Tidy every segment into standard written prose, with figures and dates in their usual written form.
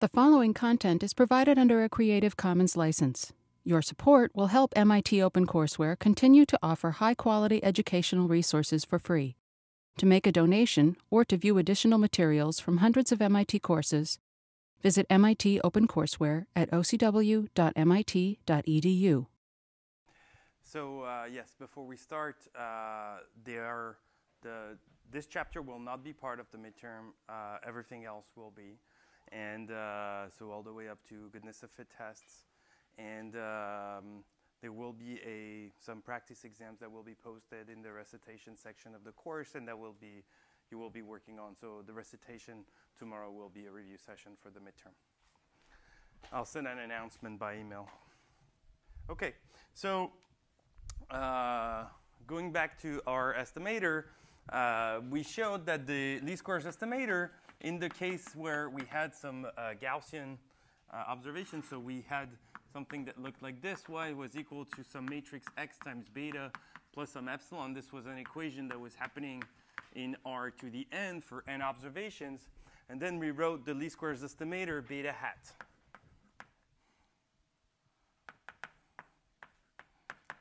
The following content is provided under a Creative Commons license. Your support will help MIT OpenCourseWare continue to offer high-quality educational resources for free. To make a donation or to view additional materials from hundreds of MIT courses, visit MIT OpenCourseWare at ocw.mit.edu. So yes, before we start, this chapter will not be part of the midterm. Everything else will be. And so all the way up to goodness of fit tests. And there will be some practice exams that will be posted in the recitation section of the course, and that will be, you will be working on. So the recitation tomorrow will be a review session for the midterm. I'll send an announcement by email. OK, so going back to our estimator, we showed that the least squares estimator, in the case where we had some Gaussian observations, so we had something that looked like this, y was equal to some matrix x times beta plus some epsilon. This was an equation that was happening in R to the n for n observations. And then we wrote the least squares estimator beta hat.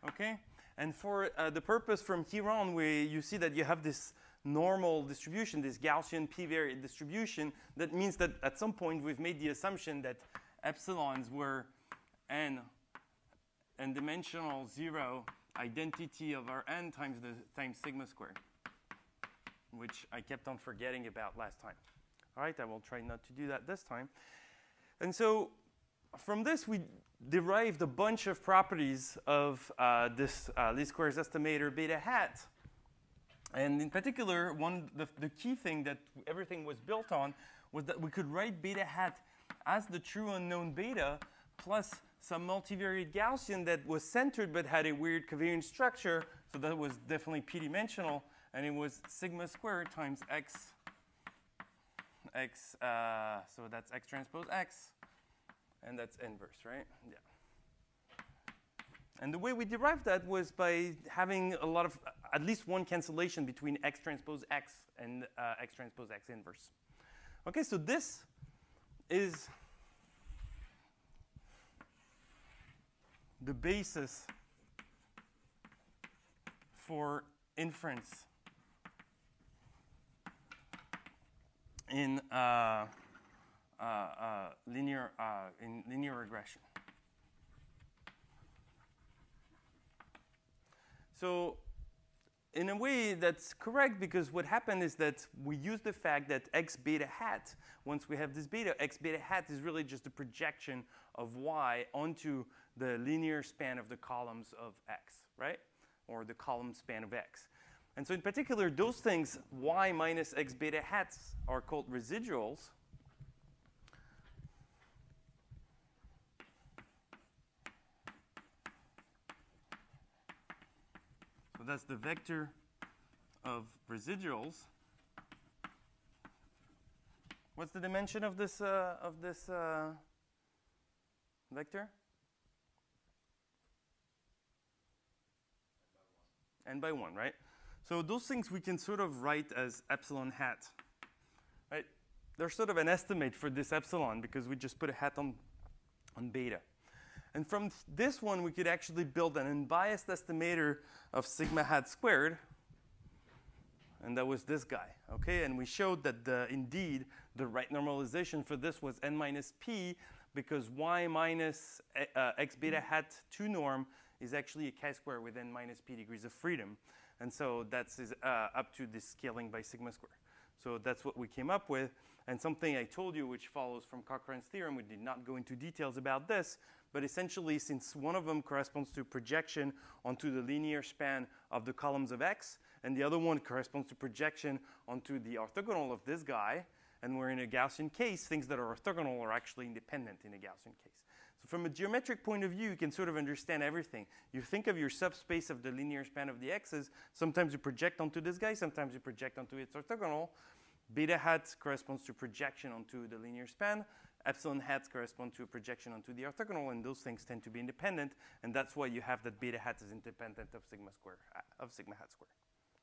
OK? And for the purpose from here on, you see that you have this normal distribution, this Gaussian p-variate distribution. That means that at some point we've made the assumption that epsilons were n dimensional 0 identity of our n times sigma squared, which I kept on forgetting about last time. All right, I will try not to do that this time. And so from this, we derived a bunch of properties of this least squares estimator beta hat. And in particular, the key thing that everything was built on was that we could write beta hat as the true unknown beta plus some multivariate Gaussian that was centered but had a weird covariance structure. So that was definitely p-dimensional. And it was sigma squared times x so that's x transpose x. And that's inverse, right? Yeah. And the way we derived that was by having a lot of at least one cancellation between x transpose x and x transpose x inverse. OK, so this is the basis for inference in linear regression. So in a way, that's correct, because what happened is that we use the fact that x beta hat, once we have this beta, x beta hat is really just a projection of y onto the linear span of the columns of x, right? Or the column span of x. And so in particular, those things, y minus x beta hats, are called residuals. So that's the vector of residuals. What's the dimension of this vector? N by 1, right? So those things we can sort of write as epsilon hat, right? They're sort of an estimate for this epsilon because we just put a hat on beta. And from this one, we could actually build an unbiased estimator of sigma hat squared. And that was this guy, OK? And we showed that, indeed, the right normalization for this was n minus p, because y minus x beta hat 2 norm is actually a chi-square with n minus p degrees of freedom. And so that's up to this scaling by sigma squared. So that's what we came up with. And something I told you, which follows from Cochran's theorem, we did not go into details about this. But essentially, since one of them corresponds to projection onto the linear span of the columns of x, and the other one corresponds to projection onto the orthogonal of this guy, and we're in a Gaussian case, things that are orthogonal are actually independent in a Gaussian case. So from a geometric point of view, you can sort of understand everything. You think of your subspace of the linear span of the x's. Sometimes you project onto this guy. Sometimes you project onto its orthogonal. Beta hat corresponds to projection onto the linear span. Epsilon hats correspond to a projection onto the orthogonal, and those things tend to be independent, and that's why you have that beta hat is independent of sigma hat squared.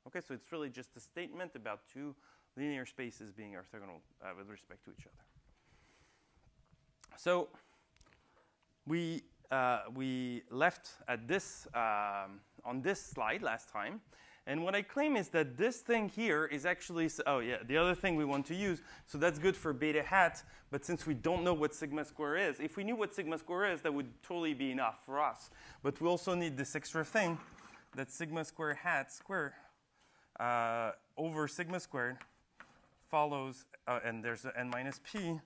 Okay, so it's really just a statement about two linear spaces being orthogonal with respect to each other. So we left at this on this slide last time. And what I claim is that this thing here is actually, oh yeah, the other thing we want to use. So that's good for beta hat. But since we don't know what sigma square is, if we knew what sigma square is, that would totally be enough for us. But we also need this extra thing that sigma square hat square over sigma squared follows, and there's a n minus p.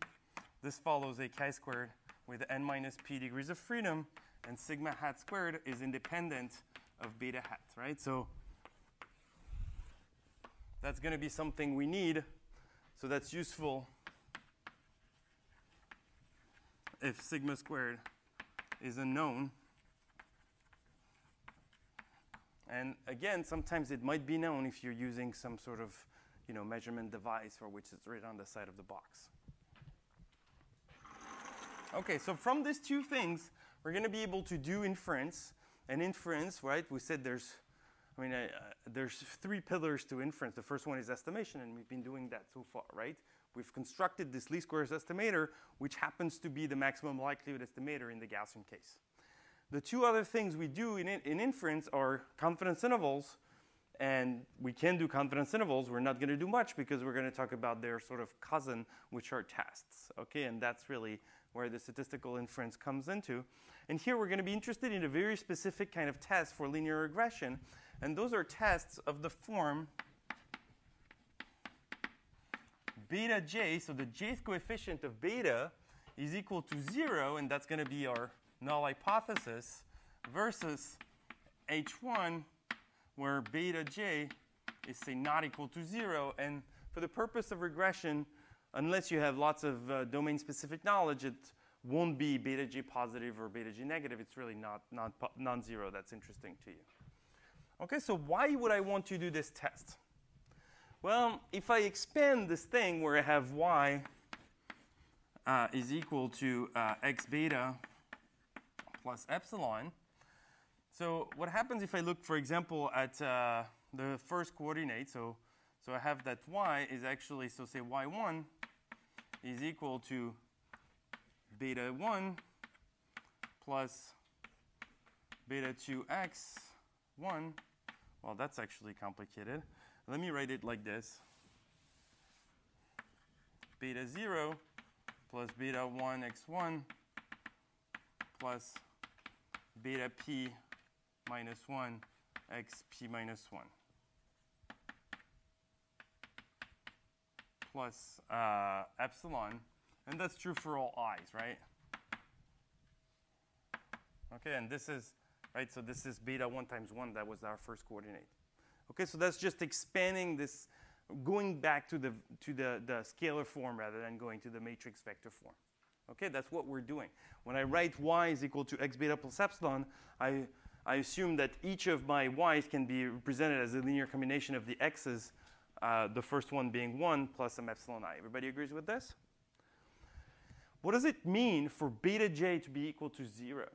This follows a chi squared with n minus p degrees of freedom. And sigma hat squared is independent of beta hat, right? So that's going to be something we need. So that's useful if sigma squared is unknown. And again, sometimes it might be known if you're using some sort of measurement device for which it's written on the side of the box. OK, so from these two things, we're going to be able to do inference. And inference, right, we said there's there's three pillars to inference. The first one is estimation, and we've been doing that so far, right? We've constructed this least squares estimator, which happens to be the maximum likelihood estimator in the Gaussian case. The two other things we do in inference are confidence intervals. And we can do confidence intervals. We're not going to do much because we're going to talk about their sort of cousin, which are tests. Okay, and that's really where the statistical inference comes into. And here we're going to be interested in a very specific kind of test for linear regression. And those are tests of the form beta j. So the jth coefficient of beta is equal to 0. And that's going to be our null hypothesis versus h1, where beta j is, say, not equal to 0. And for the purpose of regression, unless you have lots of domain-specific knowledge, it won't be beta j positive or beta j negative. It's really not non-zero that's interesting to you. OK, so why would I want to do this test? Well, if I expand this thing where I have y is equal to x beta plus epsilon, so what happens if I look, for example, at the first coordinate? So I have that y is actually, so say y1 is equal to beta 1 plus beta 2x 1. Well, that's actually complicated. Let me write it like this. Beta 0 plus beta 1 x1 plus beta p minus 1 x p minus 1 plus epsilon. And that's true for all i's, right? OK, and this is right, so this is beta 1 times 1. That was our first coordinate. OK, so that's just expanding this, going back to the scalar form rather than going to the matrix vector form. OK, that's what we're doing. When I write y is equal to x beta plus epsilon, I assume that each of my y's can be represented as a linear combination of the x's, the first one being 1 plus some epsilon I. Everybody agrees with this? What does it mean for beta j to be equal to 0?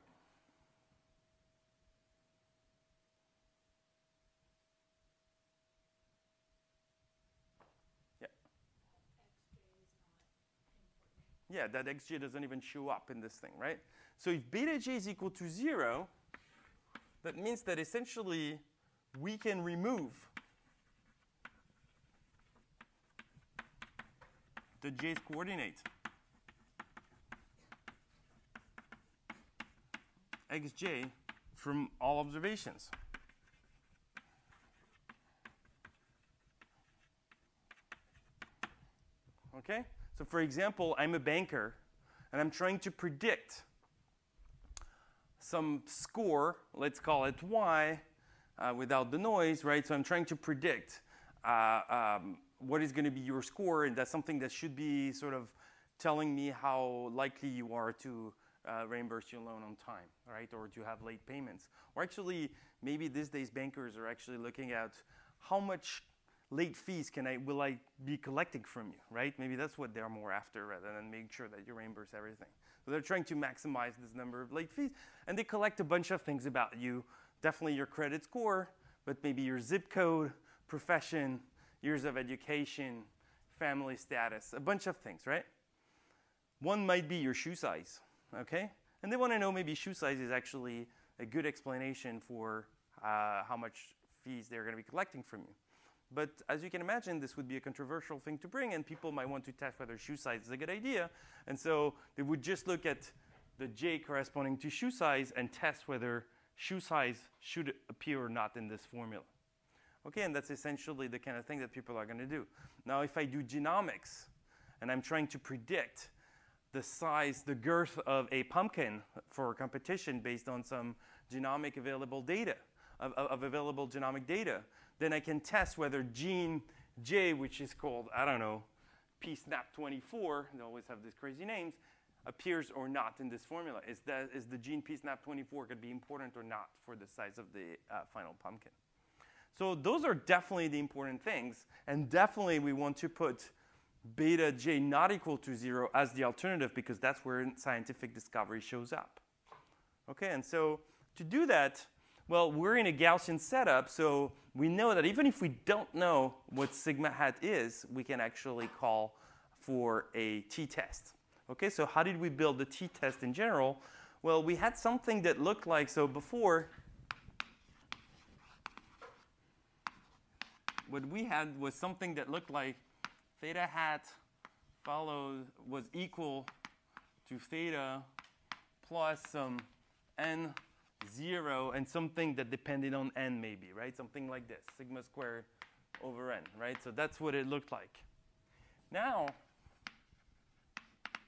Yeah, that xj doesn't even show up in this thing, right? So if beta j is equal to 0, that means that essentially we can remove the jth coordinate xj from all observations. OK? So for example, I'm a banker, and I'm trying to predict some score, let's call it y, without the noise, right? So I'm trying to predict what is going to be your score. And that's something that should be sort of telling me how likely you are to reimburse your loan on time, right? Or to have late payments. Or actually, maybe these days, bankers are actually looking at how much late fees will I be collecting from you, right? Maybe that's what they're more after rather than making sure that you reimburse everything. So they're trying to maximize this number of late fees. And they collect a bunch of things about you, definitely your credit score, but maybe your zip code, profession, years of education, family status, a bunch of things, right? One might be your shoe size, okay? And they want to know maybe shoe size is actually a good explanation for how much fees they're going to be collecting from you. But as you can imagine, this would be a controversial thing to bring, and people might want to test whether shoe size is a good idea. And so they would just look at the J corresponding to shoe size and test whether shoe size should appear or not in this formula. Okay, and that's essentially the kind of thing that people are going to do. Now, if I do genomics, and I'm trying to predict the size, the girth of a pumpkin for a competition based on some genomic available data, of available genomic data, then I can test whether gene J, which is called, I don't know, P-snap24, they always have these crazy names, appears or not in this formula. Is the gene P-snap24 could be important or not for the size of the final pumpkin? So those are definitely the important things. And definitely we want to put beta j not equal to 0 as the alternative, because that's where scientific discovery shows up. Okay, and so to do that, well, we're in a Gaussian setup, so we know that even if we don't know what sigma hat is, we can actually call for a t-test. Okay, so how did we build the t-test in general? Well, we had something that looked like, so before, what we had was something that looked like theta hat was equal to theta plus some n 0 and something that depended on n maybe, right? Something like this, sigma squared over n, right? So that's what it looked like. Now,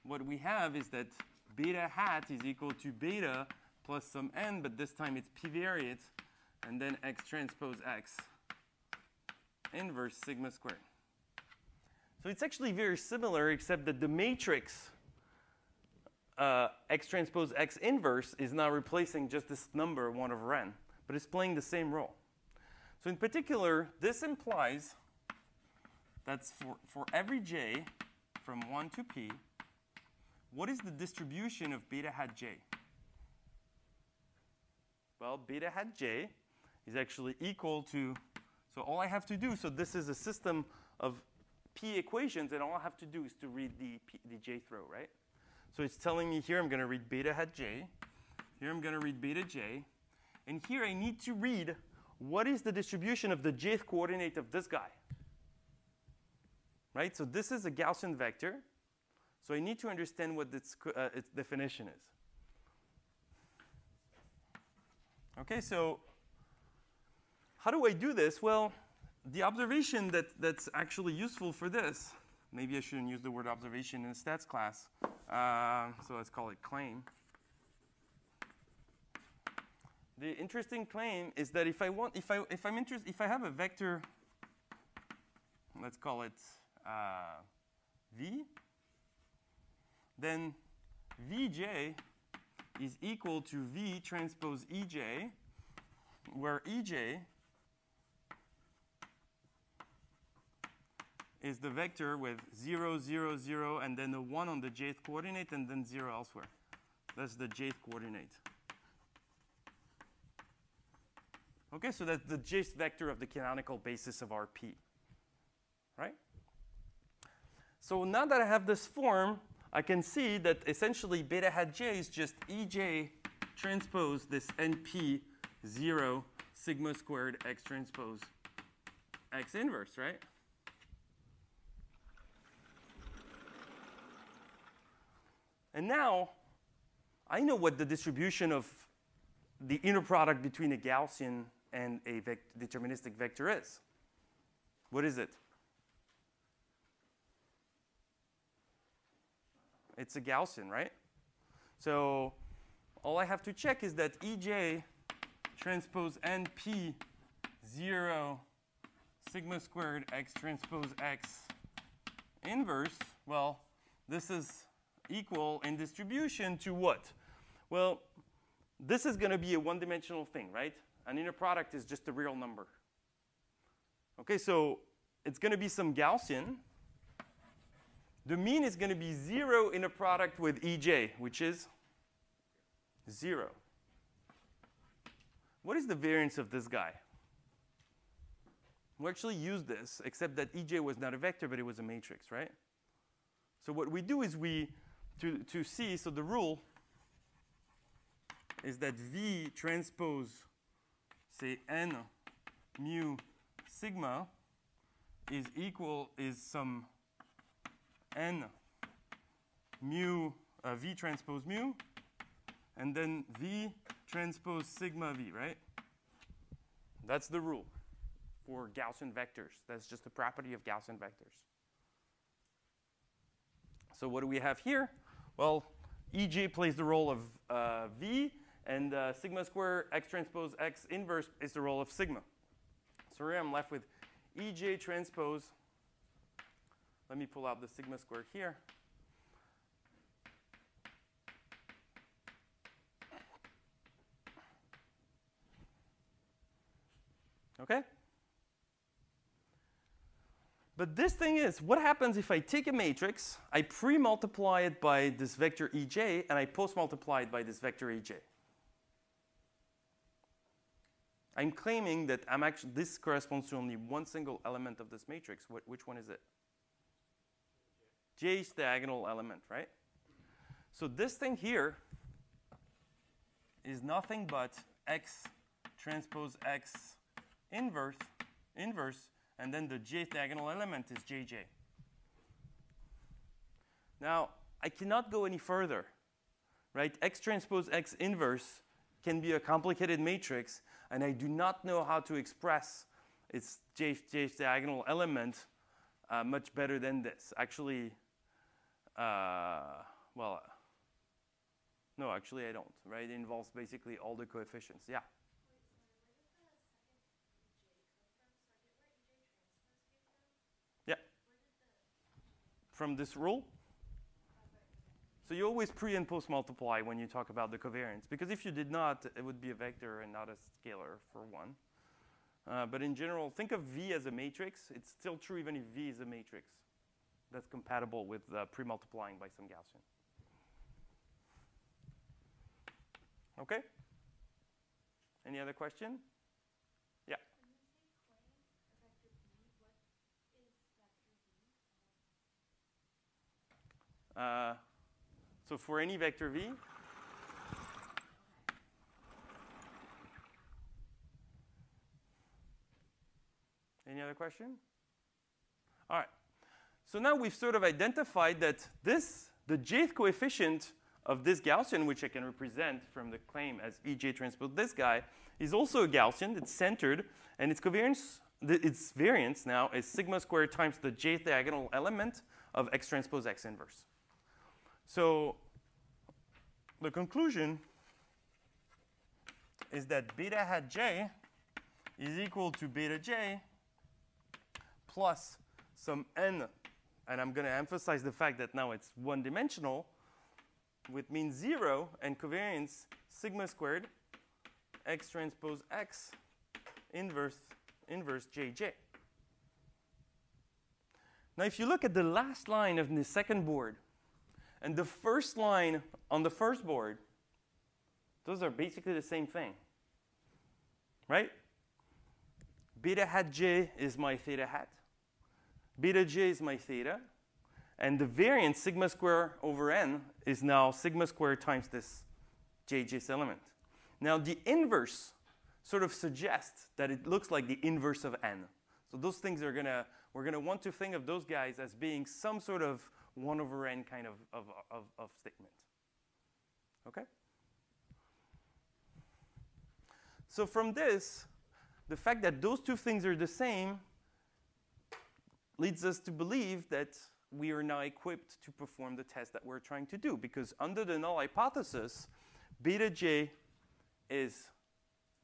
what we have is that beta hat is equal to beta plus some n, but this time it's p-variate, and then x transpose x inverse sigma squared. So it's actually very similar, except that the matrix x transpose x inverse is now replacing just this number 1 over n, but it's playing the same role. So in particular, this implies that for every j from 1 to p, what is the distribution of beta hat j? Well, beta hat j is actually equal to, so all I have to do, so this is a system of p equations, and all I have to do is to read the jth row, right? So it's telling me here I'm going to read beta hat j. Here I'm going to read beta j. And here I need to read what is the distribution of the jth coordinate of this guy. Right? So this is a Gaussian vector. So I need to understand what its definition is. OK, so how do I do this? Well, the observation that's actually useful for this, maybe I shouldn't use the word observation in a stats class. So let's call it claim. The interesting claim is that if I want, if I have a vector, let's call it v, then vj is equal to v transpose ej, where ej is the vector with 0, 0, 0, and then a 1 on the jth coordinate, and then 0 elsewhere. That's the jth coordinate. OK, so that's the jth vector of the canonical basis of RP, right? So now that I have this form, I can see that essentially beta hat j is just ej transpose this np 0 sigma squared x transpose x inverse, right? And now, I know what the distribution of the inner product between a Gaussian and a deterministic vector is. What is it? It's a Gaussian, right? So all I have to check is that ej transpose np 0 sigma squared x transpose x inverse. Well, this is equal in distribution to what? Well, this is going to be a one-dimensional thing, right? An inner product is just a real number. OK, so it's going to be some Gaussian. The mean is going to be 0 in a product with ej, which is 0. What is the variance of this guy? We actually used this, except that ej was not a vector, but it was a matrix, right? So what we do is we to C. So the rule is that V transpose, say, n mu sigma is equal is some n mu V transpose mu, and then V transpose sigma V, right? That's the rule for Gaussian vectors. That's just the property of Gaussian vectors. So what do we have here? Well, Ej plays the role of V, and sigma square x transpose x inverse is the role of sigma. So here I'm left with Ej transpose. Let me pull out the sigma square here. OK? But this thing is, what happens if I take a matrix, I pre-multiply it by this vector Ej, and I post-multiply it by this vector Aj? I'm claiming that I'm actually, this corresponds to only one single element of this matrix. Which one is it? J's diagonal element, right? So this thing here is nothing but x transpose x inverse, and then the j diagonal element is jj. Now, I cannot go any further, right? X transpose x inverse can be a complicated matrix, and I do not know how to express its j's diagonal element much better than this. Actually, well, no, actually I don't, right? It involves basically all the coefficients, yeah. From this rule. So you always pre and post multiply when you talk about the covariance, because if you did not, it would be a vector and not a scalar for one. But in general, think of V as a matrix. It's still true even if V is a matrix that's compatible with pre-multiplying by some Gaussian. OK? Any other question? So for any vector v, any other question? All right. So now we've sort of identified that this, the jth coefficient of this Gaussian, which I can represent from the claim as Ej transpose this guy, is also a Gaussian. It's centered, and its covariance, its variance now is sigma squared times the jth diagonal element of x transpose x inverse. So the conclusion is that beta hat j is equal to beta j plus some n. And I'm going to emphasize the fact that now it's one-dimensional with mean 0 and covariance sigma squared x transpose x inverse jj. Now, if you look at the last line of the second board, and the first line on the first board, those are basically the same thing, right? Beta hat j is my theta hat. Beta j is my theta. And the variance sigma square over n is now sigma square times this jj's element. Now, the inverse sort of suggests that it looks like the inverse of n. So those things are going to, we're going to want to think of those guys as being some sort of 1 over n kind of statement. OK? So from this, the fact that those two things are the same leads us to believe that we are now equipped to perform the test that we're trying to do. Because under the null hypothesis, beta j is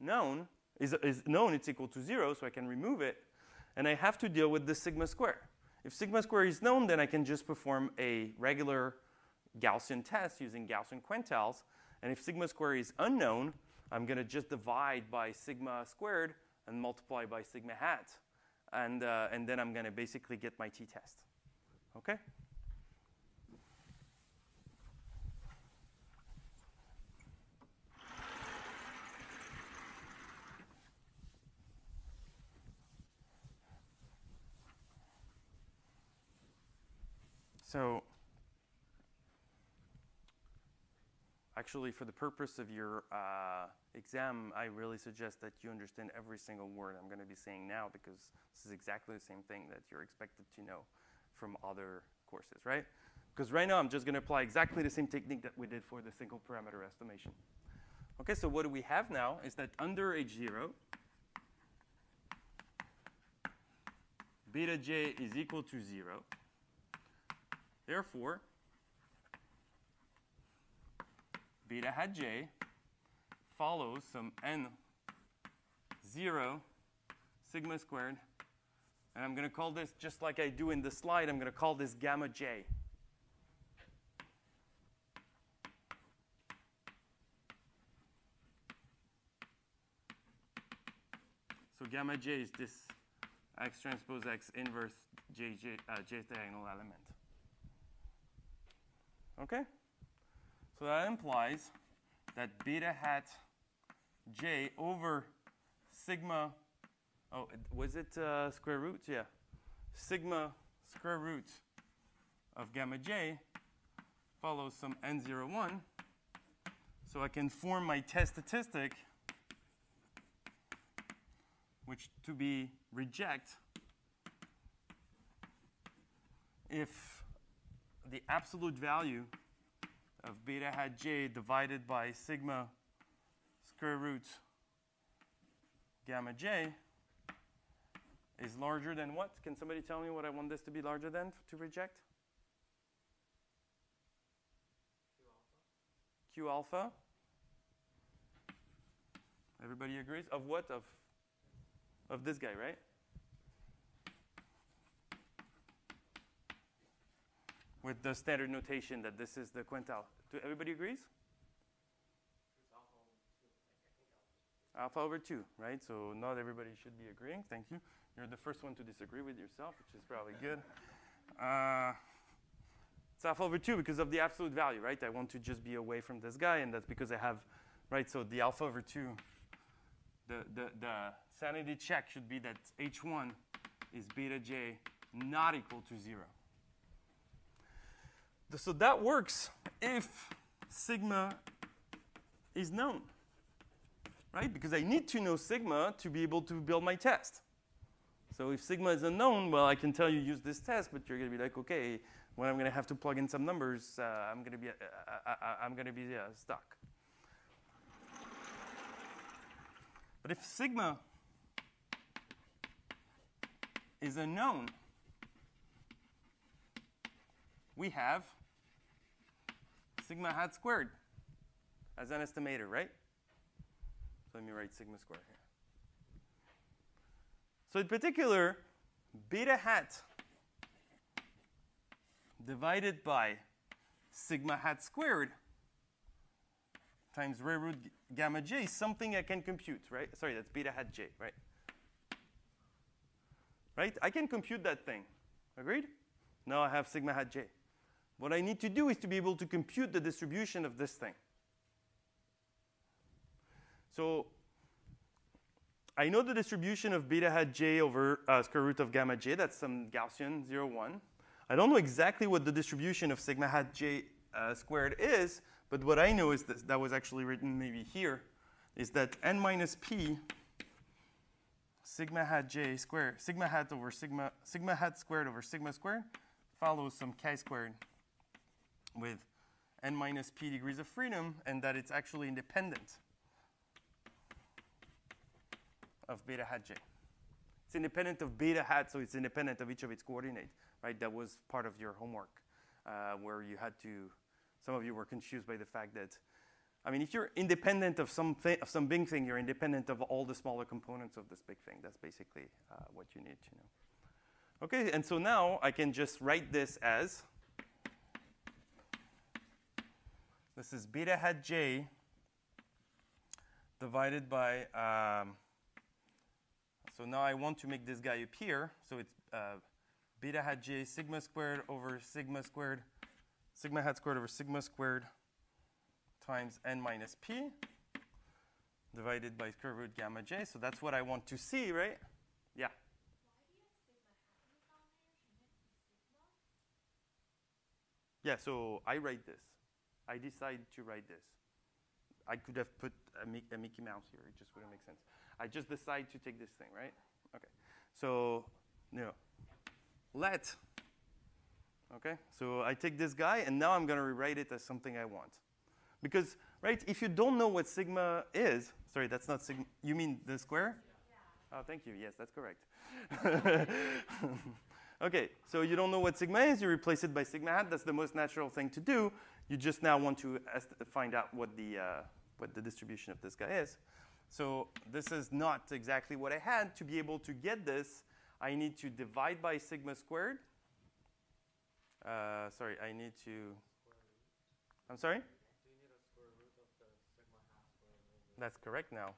known, it's equal to 0, so I can remove it. And I have to deal with the sigma square. If sigma square is known, then I can just perform a regular Gaussian test using Gaussian quantiles. And if sigma square is unknown, I'm going to just divide by sigma squared and multiply by sigma hat. And then I'm going to basically get my t-test. OK? So Actually, for the purpose of your exam, I really suggest that you understand every single word I'm going to be saying now, because this is exactly the same thing that you're expected to know from other courses, right? Because right now, I'm just going to apply exactly the same technique that we did for the single parameter estimation. OK, so what we have now is that under H0, beta j is equal to 0. Therefore, beta hat j follows some n0 sigma squared. And I'm going to call this, just like I do in the slide, I'm going to call this gamma j. So gamma j is this x transpose x inverse jth diagonal element. OK? So that implies that beta hat j over sigma, oh, was it square root? Yeah. Sigma square root of gamma j follows some n01. So I can form my test statistic, which to be reject if the absolute value of beta hat j divided by sigma square root gamma j is larger than what? Can somebody tell me what I want this to be larger than to reject? Q alpha. Q alpha. Everybody agrees? Of what? Of this guy, right? With the standard notation that this is the quintile. Do everybody agrees? Alpha over 2, right? So not everybody should be agreeing. Thank you. You're the first one to disagree with yourself, which is probably good. It's alpha over 2 because of the absolute value, right? I want to just be away from this guy, and that's because I have, right? So the alpha over 2, the sanity check should be that H1 is beta j not equal to 0. So that works if sigma is known, right? Because I need to know sigma to be able to build my test. So if sigma is unknown, well, I can tell you use this test, but you're going to be like, OK, when I'm going to have to plug in some numbers, I'm going to be stuck. But if sigma is unknown, we have sigma hat squared as an estimator, right? So let me write sigma squared here. So in particular, beta hat divided by sigma hat squared times square root gamma j is something I can compute, right? Sorry, that's beta hat j, right? Right? I can compute that thing. Agreed? Now I have sigma hat j. What I need to do is to be able to compute the distribution of this thing. So I know the distribution of beta hat j over square root of gamma j. That's some Gaussian 0,1. I don't know exactly what the distribution of sigma hat j squared is. But what I know is this, that was actually written maybe here, is that n minus p sigma hat j squared, sigma hat squared over sigma squared follows some chi squared with n minus p degrees of freedom, and that it's actually independent of beta hat j. It's independent of beta hat, so it's independent of each of its coordinates, right? That was part of your homework where you had to, some of you were confused by the fact that, I mean, if you're independent of some big thing, you're independent of all the smaller components of this big thing. That's basically what you need to know. OK, and so now I can just write this as, this is beta hat j divided by, so now I want to make this guy appear. So it's beta hat j sigma squared over sigma squared, sigma hat squared over sigma squared times n minus p divided by square root gamma j. So that's what I want to see, right? Yeah. Yeah, so I write this. I decide to write this. I could have put a Mickey Mouse here. It just wouldn't make sense. I just decide to take this thing, right? OK. So no. Let. OK? So I take this guy, and now I'm going to rewrite it as something I want. Because, right, if you don't know what sigma is, sorry, that's not sigma. You mean the square? Yeah. Oh, thank you. Yes, that's correct. OK, so you don't know what sigma is. You replace it by sigma hat. That's the most natural thing to do. You just now want to find out what the distribution of this guy is. So this is not exactly what I had. To be able to get this, I need to divide by sigma squared. Sorry, I need to. I'm sorry? Do you need a square root of the sigma half? That's correct now.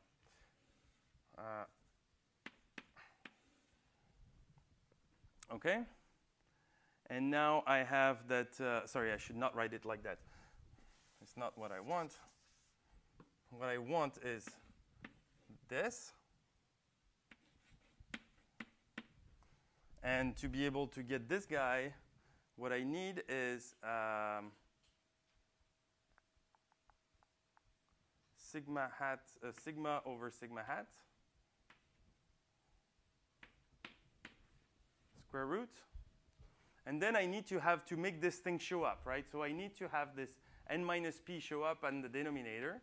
OK. And now I have that. Sorry, I should not write it like that. It's not what I want. What I want is this. And to be able to get this guy, what I need is sigma hat, sigma over sigma hat, square root. And then I need to have to make this thing show up, right? So I need to have this n minus p show up on the denominator.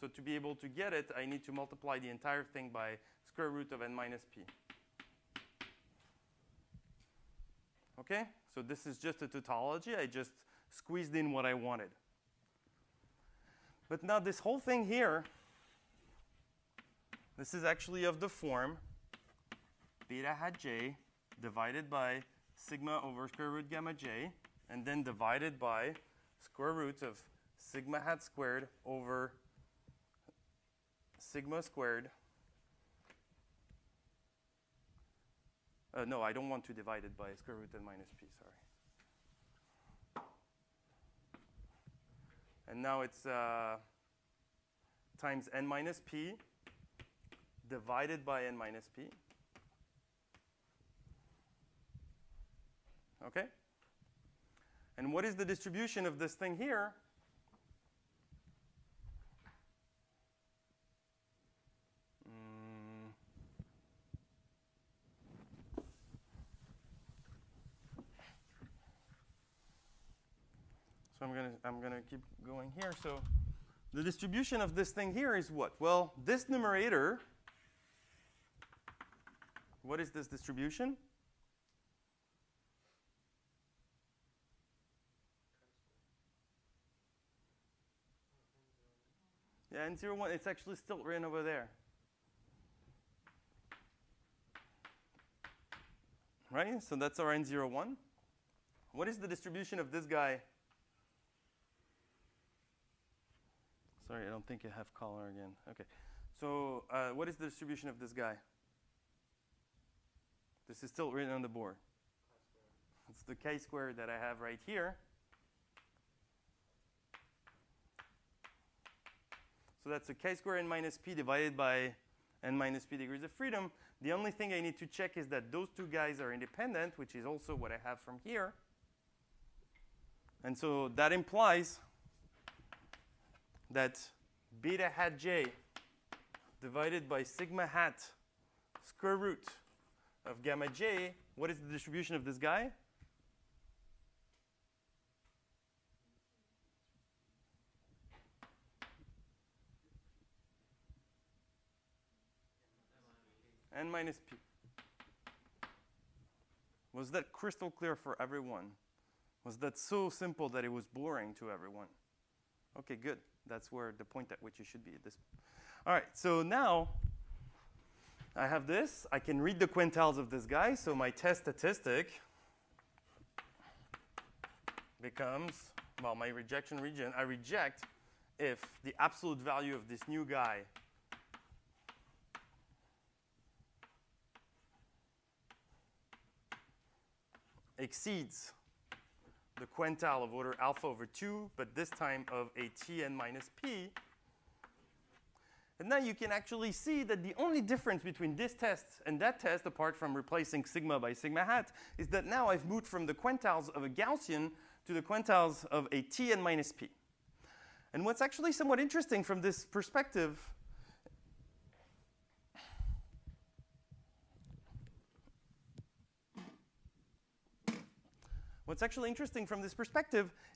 So to be able to get it, I need to multiply the entire thing by square root of n minus p. OK? So this is just a tautology. I just squeezed in what I wanted. But now this whole thing here, this is actually of the form beta hat j divided by sigma over square root gamma j, and then divided by square root of sigma hat squared over sigma squared. No, I don't want to divide it by square root n minus p, sorry. And now it's times n minus p divided by n minus p. OK? And what is the distribution of this thing here? So I'm gonna keep going here. So the distribution of this thing here is what? Well, this numerator, what is this distribution? Yeah, N01, it's actually still written over there. Right? So that's our N01. What is the distribution of this guy? Sorry, I don't think I have color again. OK. So what is the distribution of this guy? This is still written on the board. It's the chi-square that I have right here. So that's a chi-square n minus p divided by n minus p degrees of freedom. The only thing I need to check is that those two guys are independent, which is also what I have from here. And so that implies that beta hat j divided by sigma hat square root of gamma j, what is the distribution of this guy? N minus p. Was that crystal clear for everyone? Was that so simple that it was boring to everyone? OK, good. That's where the point at which you should be at this. All right, so now I have this. I can read the quintiles of this guy. So my test statistic becomes, well, my rejection region. I reject if the absolute value of this new guy exceeds the quintile of order alpha over 2, but this time of a tn minus p. And now you can actually see that the only difference between this test and that test, apart from replacing sigma by sigma hat, is that now I've moved from the quintiles of a Gaussian to the quintiles of a tn minus p. And what's actually somewhat interesting from this perspective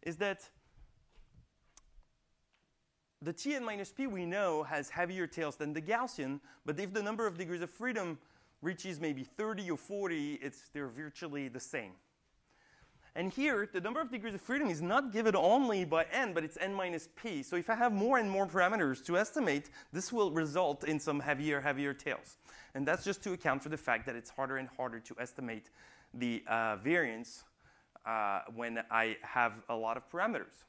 is that the Tn minus p we know has heavier tails than the Gaussian. But if the number of degrees of freedom reaches maybe 30 or 40, they're virtually the same. And here, the number of degrees of freedom is not given only by n, but it's n minus p. So if I have more and more parameters to estimate, this will result in some heavier tails. And that's just to account for the fact that it's harder and harder to estimate the variance when I have a lot of parameters.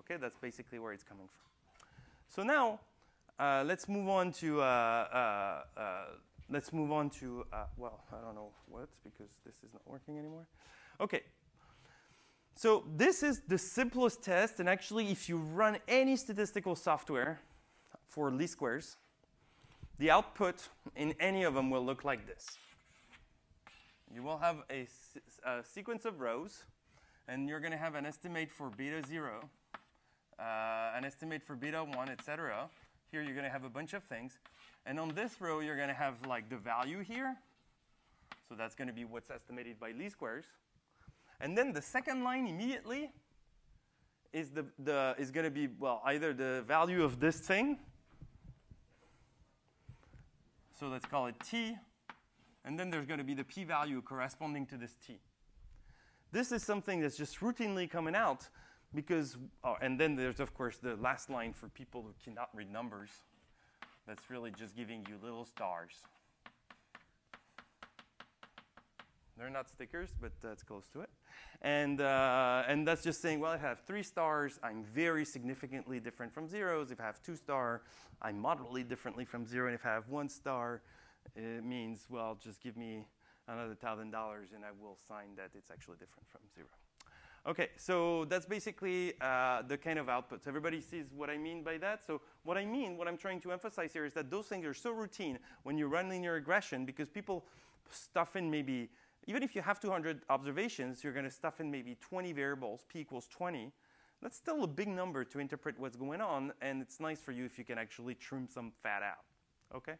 Okay, that's basically where it's coming from. So now, let's move on to well, I don't know what, because this is not working anymore. Okay. So this is the simplest test. And actually, if you run any statistical software for least squares, the output in any of them will look like this. You will have a sequence of rows. And you're going to have an estimate for beta 0, an estimate for beta 1, et cetera. Here, you're going to have a bunch of things. And on this row, you're going to have like the value here. So that's going to be what's estimated by least squares. And then the second line immediately is going to be, well, either the value of this thing. So let's call it t. And then there's going to be the p-value corresponding to this t. This is something that's just routinely coming out because, and then there's, of course, the last line for people who cannot read numbers. That's really just giving you little stars. They're not stickers, but that's close to it. And that's just saying, well, if I have 3 stars, I'm very significantly different from zeros. If I have 2 star, I'm moderately differently from 0. And if I have 1 star, it means, well, just give me another $1,000, and I will sign that it's actually different from 0. OK, so that's basically the kind of outputs. Everybody sees what I mean by that. So what I mean, what I'm trying to emphasize here is that those things are so routine when you run linear regression, because people stuff in maybe, even if you have 200 observations, you're going to stuff in maybe 20 variables, p equals 20. That's still a big number to interpret what's going on. And it's nice for you if you can actually trim some fat out. OK?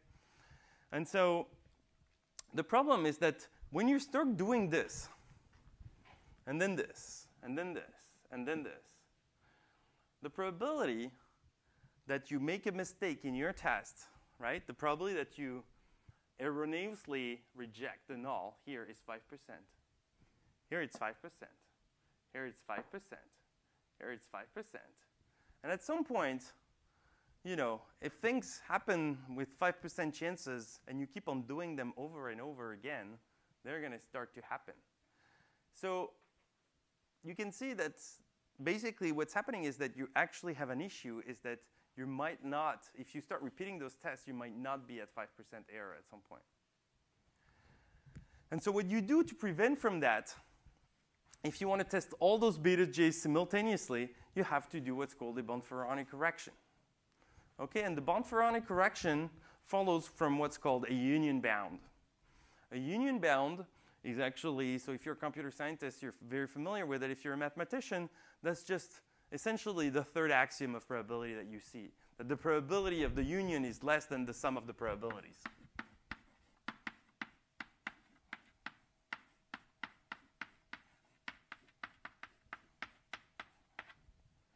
And so the problem is that when you start doing this, and then this, and then this, and then this, the probability that you make a mistake in your test, right? The probability that you erroneously reject the null here is 5%. Here it's 5%. Here it's 5%. Here it's 5%. And at some point, you know, if things happen with 5% chances and you keep on doing them over and over again, they're going to start to happen. So you can see that basically what's happening is that you actually have an issue is that you might not, if you start repeating those tests, you might not be at 5% error at some point. And so what you do to prevent from that, if you want to test all those beta j's simultaneously, you have to do what's called a Bonferroni correction. Okay, and the Bonferroni correction follows from what's called a union bound. A union bound is actually, so if you're a computer scientist, you're very familiar with it. If you're a mathematician, that's just essentially the third axiom of probability that you see, that the probability of the union is less than the sum of the probabilities.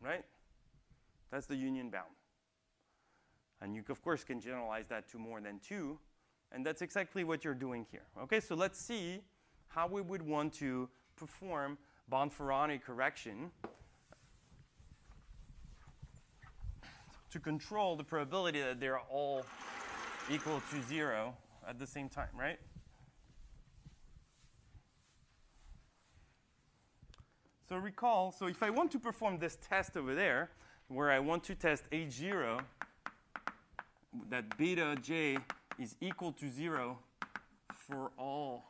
Right? That's the union bound. And you, of course, can generalize that to more than 2. And that's exactly what you're doing here. OK, so let's see how we would want to perform Bonferroni correction to control the probability that they're all equal to 0 at the same time, right? So recall, so if I want to perform this test over there, where I want to test H0, that beta j is equal to 0 for all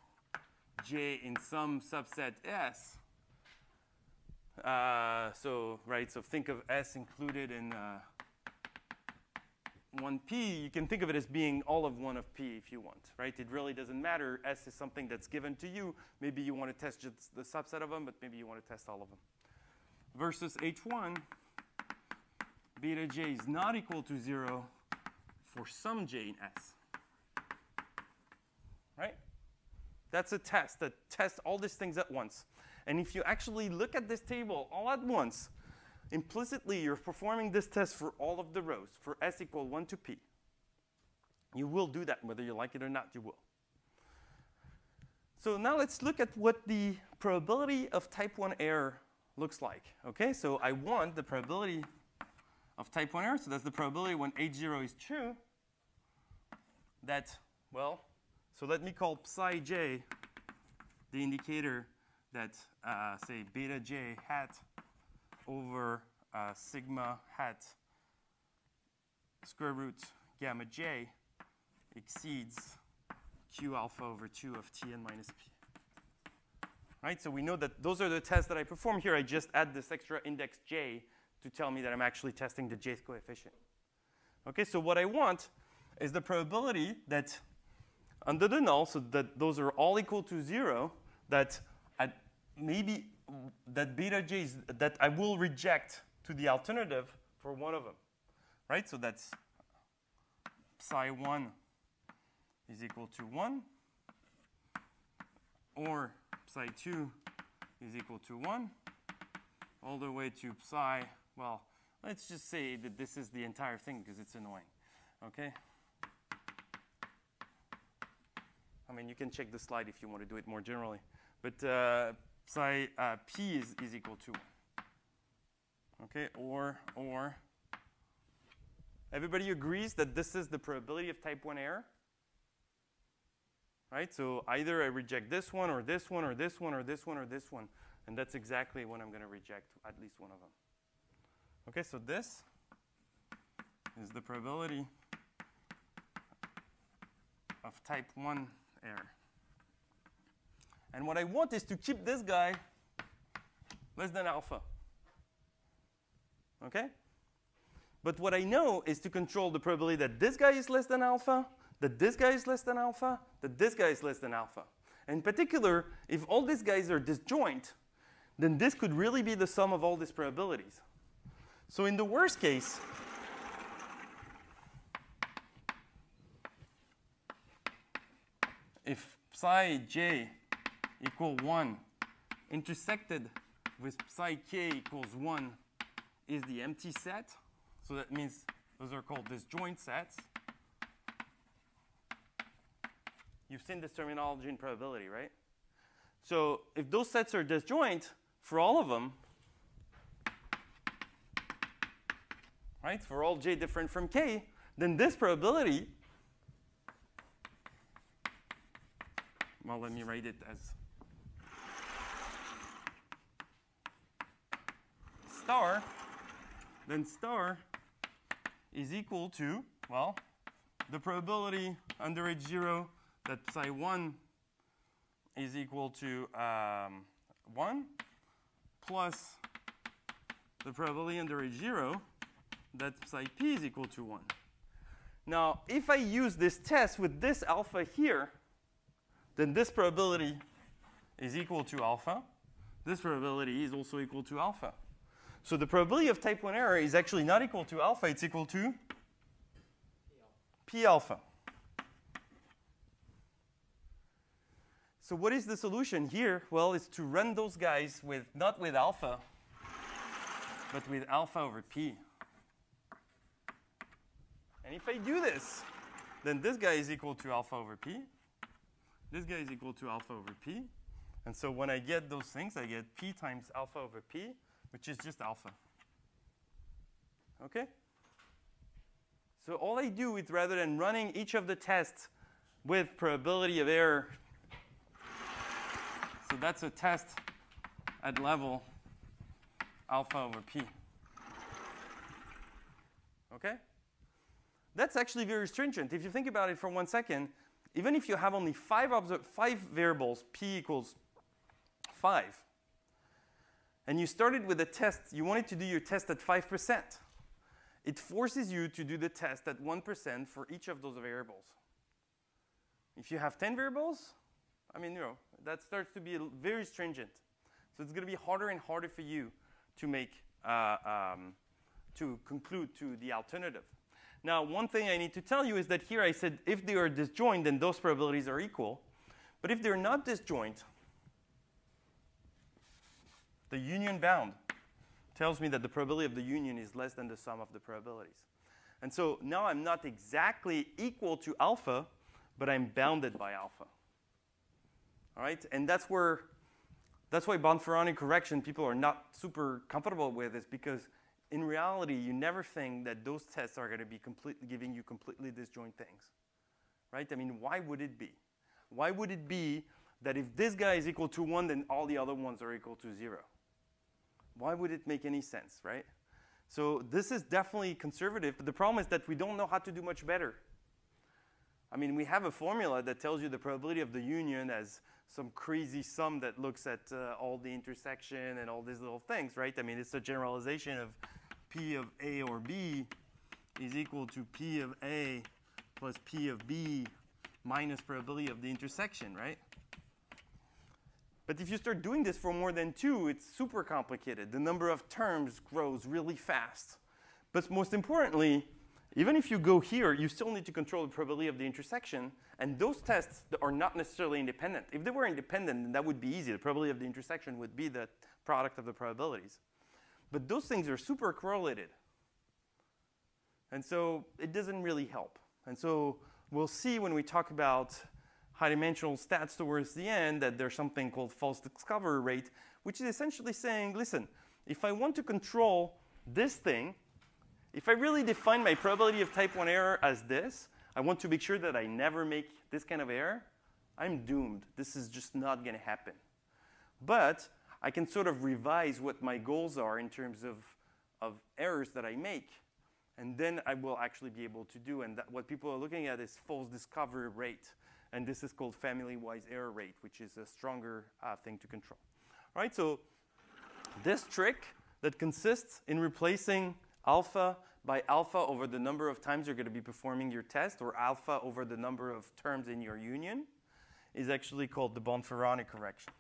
j in some subset S. So think of S included in 1p, you can think of it as being all of 1 of p if you want, right? It really doesn't matter. S is something that's given to you. Maybe you want to test just the subset of them, but maybe you want to test all of them. Versus H1, beta j is not equal to 0 for some j in S. Right? That's a test that tests all these things at once. And if you actually look at this table all at once, implicitly you're performing this test for all of the rows, for S equal 1 to P. You will do that, whether you like it or not, you will. So now let's look at what the probability of type 1 error looks like. Okay, so I want the probability of type 1 error. So that's the probability when H0 is true that, well, so let me call psi j the indicator that, say, beta j hat over sigma hat square root gamma j exceeds q alpha over 2 of tn minus p. Right? So we know that those are the tests that I perform here. I just add this extra index j to tell me that I'm actually testing the jth coefficient. OK, so what I want is the probability that under the null, so that those are all equal to 0, that at maybe that beta j is that I will reject to the alternative for one of them. Right? So that's psi 1 is equal to 1, or psi 2 is equal to 1, all the way to psi, well, let's just say that this is the entire thing because it's annoying. OK? I mean, you can check the slide if you want to do it more generally. But psi p is equal to 1. OK? Or everybody agrees that this is the probability of type 1 error? Right? So either I reject this one, or this one, or this one, or this one, or this one. And that's exactly when I'm going to reject at least one of them. OK, so this is the probability of type 1 error. And what I want is to keep this guy less than alpha. OK? But what I know is to control the probability that this guy is less than alpha, that this guy is less than alpha, that this guy is less than alpha. And in particular, if all these guys are disjoint, then this could really be the sum of all these probabilities. So in the worst case, if psi j equal 1 intersected with psi k equals 1 is the empty set, so that means those are called disjoint sets. You've seen this terminology in probability, right? So if those sets are disjoint for all of them, right, for all j different from k, then this probability, well, let me write it as star, then star is equal to, well, the probability under H0 that psi 1 is equal to 1 plus the probability under H0 that psi p is equal to 1. Now, if I use this test with this alpha here, then this probability is equal to alpha. This probability is also equal to alpha. So the probability of type 1 error is actually not equal to alpha. It's equal to p alpha. So what is the solution here? Well, it's to run those guys with, not with alpha, but with alpha over p. And if I do this, then this guy is equal to alpha over p. This guy is equal to alpha over p. And so when I get those things, I get p times alpha over p, which is just alpha. OK? So all I do is, rather than running each of the tests with probability of error, so that's a test at level alpha over p. OK? That's actually very stringent. If you think about it for 1 second, even if you have only five variables, p equals 5, and you started with a test, you wanted to do your test at 5%. It forces you to do the test at 1% for each of those variables. If you have 10 variables, I mean, you know, that starts to be very stringent. So it's going to be harder and harder for you to make to conclude to the alternative. Now, one thing I need to tell you is that here I said if they are disjoint, then those probabilities are equal. But if they're not disjoint, the union bound tells me that the probability of the union is less than the sum of the probabilities. And so now I'm not exactly equal to alpha, but I'm bounded by alpha. All right? And that's why Bonferroni correction people are not super comfortable with, is because in reality, you never think that those tests are going to be giving you completely disjoint things. Right? I mean, why would it be? Why would it be that if this guy is equal to 1, then all the other ones are equal to 0? Why would it make any sense, right? So this is definitely conservative, but the problem is that we don't know how to do much better. I mean, we have a formula that tells you the probability of the union as some crazy sum that looks at all the intersection and all these little things, right? I mean, it's a generalization of P of A or B is equal to P of A plus P of B minus probability of the intersection, right? But if you start doing this for more than 2, it's super complicated. The number of terms grows really fast. But most importantly, even if you go here, you still need to control the probability of the intersection. And those tests are not necessarily independent. If they were independent, then that would be easy. The probability of the intersection would be the product of the probabilities. But those things are super correlated. And so it doesn't really help. And so we'll see when we talk about high-dimensional stats towards the end that there's something called false discovery rate, which is essentially saying, listen, if I want to control this thing, if I really define my probability of type 1 error as this, I want to make sure that I never make this kind of error, I'm doomed. This is just not going to happen. But I can sort of revise what my goals are in terms of errors that I make. And then I will actually be able to do. And that what people are looking at is false discovery rate. And this is called family-wise error rate, which is a stronger thing to control. All right, so this trick that consists in replacing alpha by alpha over the number of times you're going to be performing your test, or alpha over the number of terms in your union, is actually called the Bonferroni correction.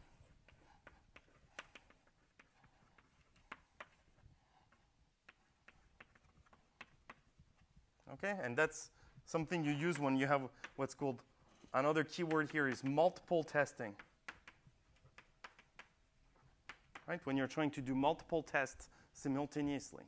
Okay, and that's something you use when you have what's called, another keyword here is multiple testing. Right? When you're trying to do multiple tests simultaneously.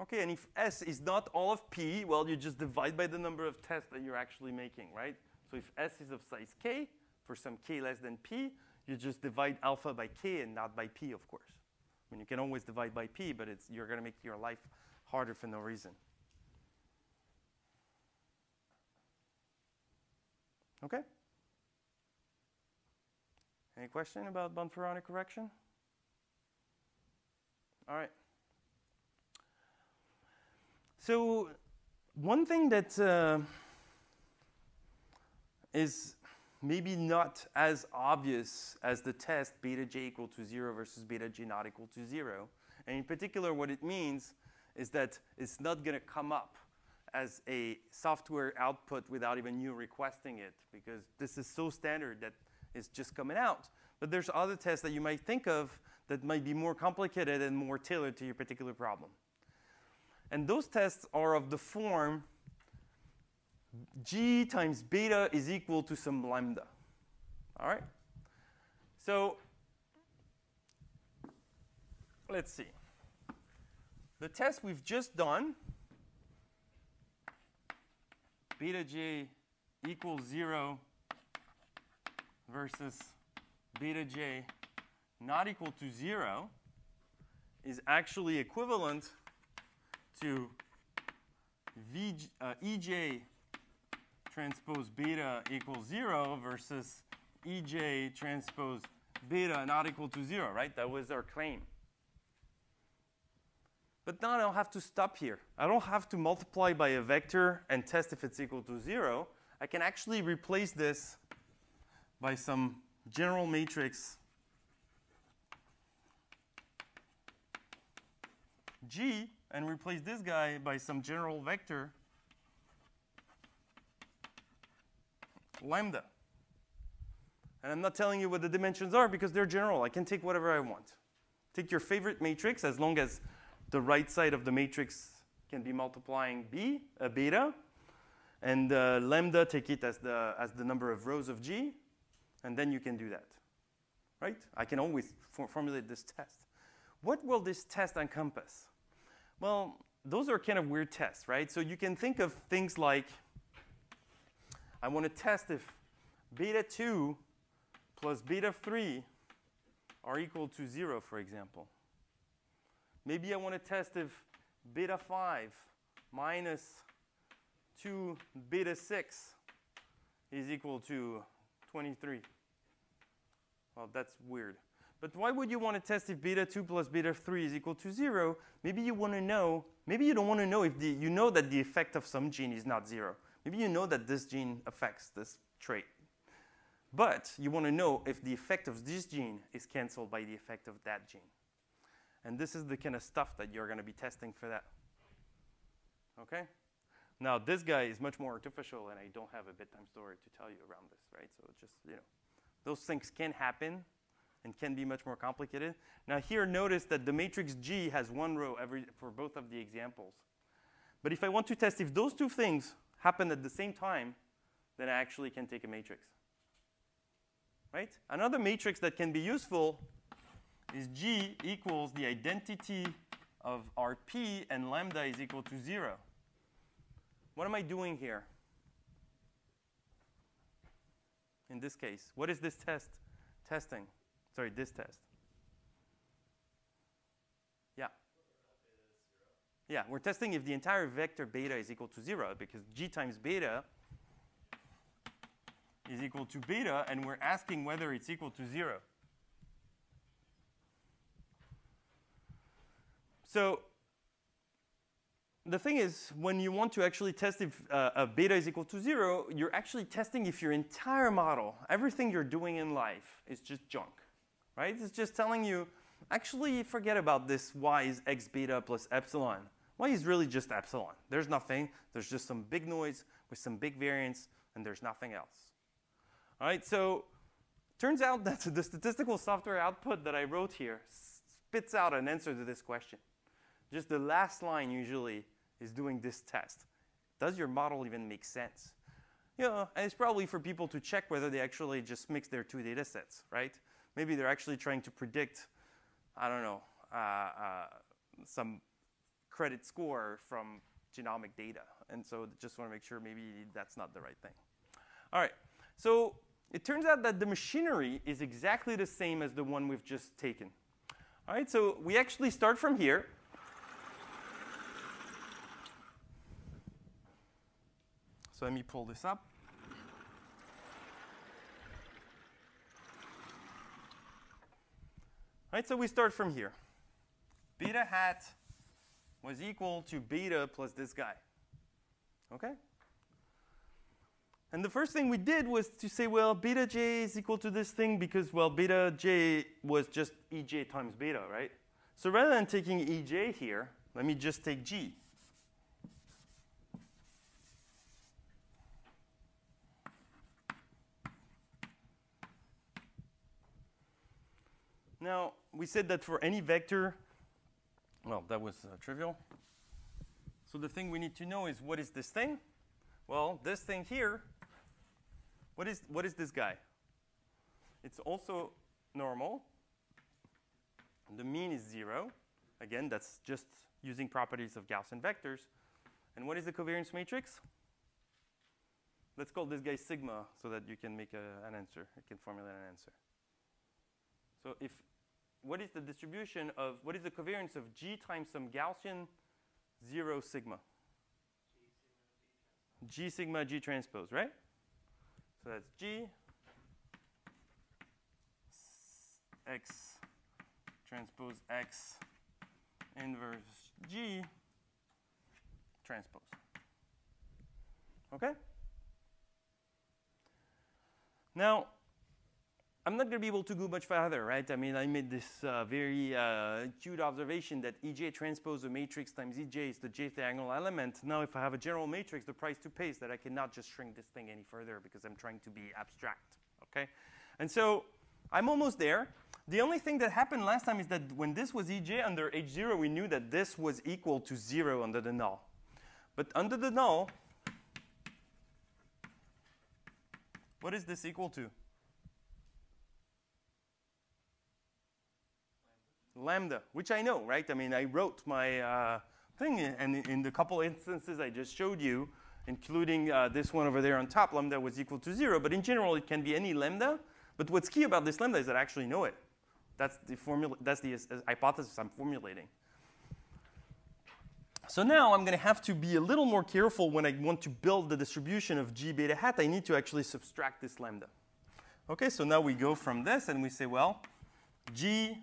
OK, and if S is not all of P, well, you just divide by the number of tests that you're actually making, right? So if S is of size K, for some K less than P, you just divide alpha by K and not by P, of course. I mean, you can always divide by P, but it's, you're going to make your life harder for no reason. OK? Any question about Bonferroni correction? All right. So one thing that is maybe not as obvious as the test beta j equal to 0 versus beta j not equal to 0, and in particular, what it means is that it's not going to come up as a software output without even you requesting it, because this is so standard that it's just coming out. But there's other tests that you might think of that might be more complicated and more tailored to your particular problem. And those tests are of the form G times beta is equal to some lambda. All right? So let's see. The test we've just done, beta j equals 0 versus beta j not equal to 0, is actually equivalent to EJ transpose beta equals 0 versus EJ transpose beta not equal to 0, right? That was our claim. But now I don't have to stop here. I don't have to multiply by a vector and test if it's equal to 0. I can actually replace this by some general matrix G and replace this guy by some general vector lambda. And I'm not telling you what the dimensions are because they're general. I can take whatever I want. Take your favorite matrix, as long as the right side of the matrix can be multiplying B, a beta. And lambda, take it as the number of rows of G. And then you can do that. Right? I can always formulate this test. What will this test encompass? Well, those are kind of weird tests, right? So you can think of things like, I want to test if beta 2 plus beta 3 are equal to 0, for example. Maybe I want to test if beta 5 minus 2 beta 6 is equal to 23. Well, that's weird. But why would you want to test if beta 2 plus beta 3 is equal to 0? Maybe you want to know. Maybe you don't want to know if you know that the effect of some gene is not 0. Maybe you know that this gene affects this trait. But you want to know if the effect of this gene is canceled by the effect of that gene. And this is the kind of stuff that you're going to be testing for that. Okay? Now, this guy is much more artificial, and I don't have a bedtime story to tell you around this, right? So just, those things can happen and can be much more complicated. Now, here, notice that the matrix G has one row for both of the examples. But if I want to test if those two things happen at the same time, then I actually can take a matrix. Right? Another matrix that can be useful is G equals the identity of RP and lambda is equal to 0. What am I doing here? In this case, what is this test testing? Sorry, this test. Yeah. Yeah, we're testing if the entire vector beta is equal to 0, because G times beta is equal to beta, and we're asking whether it's equal to 0. So the thing is, when you want to actually test if beta is equal to 0, you're actually testing if your entire model, everything you're doing in life, is just junk. Right? It's just telling you, actually, forget about this y is x beta plus epsilon. Y is really just epsilon. There's nothing. There's just some big noise with some big variance, and there's nothing else. All right, so turns out that the statistical software output that I wrote here spits out an answer to this question. Just the last line usually is doing this test. Does your model even make sense? And it's probably for people to check whether they actually just mix their two data sets, right? Maybe they're actually trying to predict, I don't know, some credit score from genomic data. And so just want to make sure maybe that's not the right thing. All right. So it turns out that the machinery is exactly the same as the one we've just taken. All right, so we actually start from here. So let me pull this up. All right, so we start from here. Beta hat was equal to beta plus this guy. OK? And the first thing we did was to say, well, beta j is equal to this thing because, well, beta j was just ej times beta, right? So rather than taking ej here, let me just take g. Now, we said that for any vector, well, that was trivial. So the thing we need to know is, what is this thing? Well, this thing here. What is this guy? It's also normal. The mean is 0. Again, that's just using properties of Gaussian vectors. And what is the covariance matrix? Let's call this guy sigma so that you can make an answer. You can formulate an answer. So if what is the covariance of G times some Gaussian 0 sigma? G sigma G transpose, right? So that's G X transpose X inverse G transpose. OK? Now, I'm not going to be able to go much further, right? I mean, I made this very cute observation that EJ transpose a matrix times EJ is the jth diagonal element. Now, if I have a general matrix, the price to pay is that I cannot just shrink this thing any further because I'm trying to be abstract, OK? And so I'm almost there. The only thing that happened last time is that when this was Ej under H0, we knew that this was equal to 0 under the null. But under the null, what is this equal to? Lambda, which I know, right? I mean, I wrote my thing, and in the couple instances I just showed you, including this one over there on top, lambda was equal to 0. But in general, it can be any lambda. But what's key about this lambda is that I actually know it. That's the formula. That's the hypothesis I'm formulating. So now I'm going to have to be a little more careful when I want to build the distribution of g beta hat. I need to actually subtract this lambda. OK, so now we go from this, and we say, well, g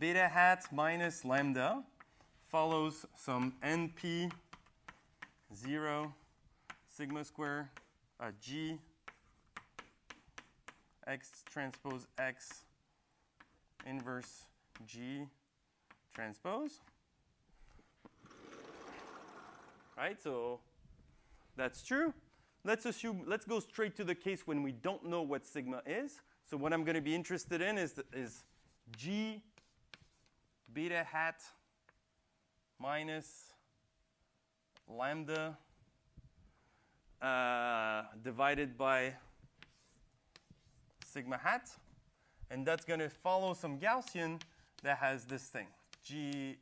beta hat minus lambda follows some np 0 sigma square g x transpose x inverse g transpose. Right, so that's true. Let's assume, let's go straight to the case when we don't know what sigma is. So what I'm going to be interested in is g beta hat minus lambda divided by sigma hat. And that's going to follow some Gaussian that has this thing, g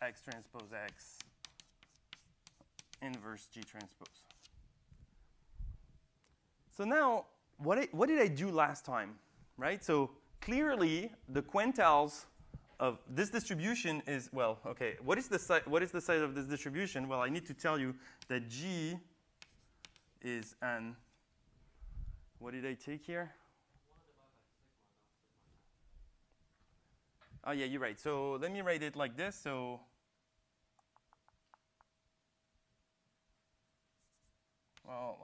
x transpose x inverse g transpose. So now, what did I do last time? Right? So clearly, the quantiles of this distribution is, well, OK, what is the size of this distribution? Well, I need to tell you that g is an, what did I take here? Oh, yeah, you're right. So let me write it like this. So well,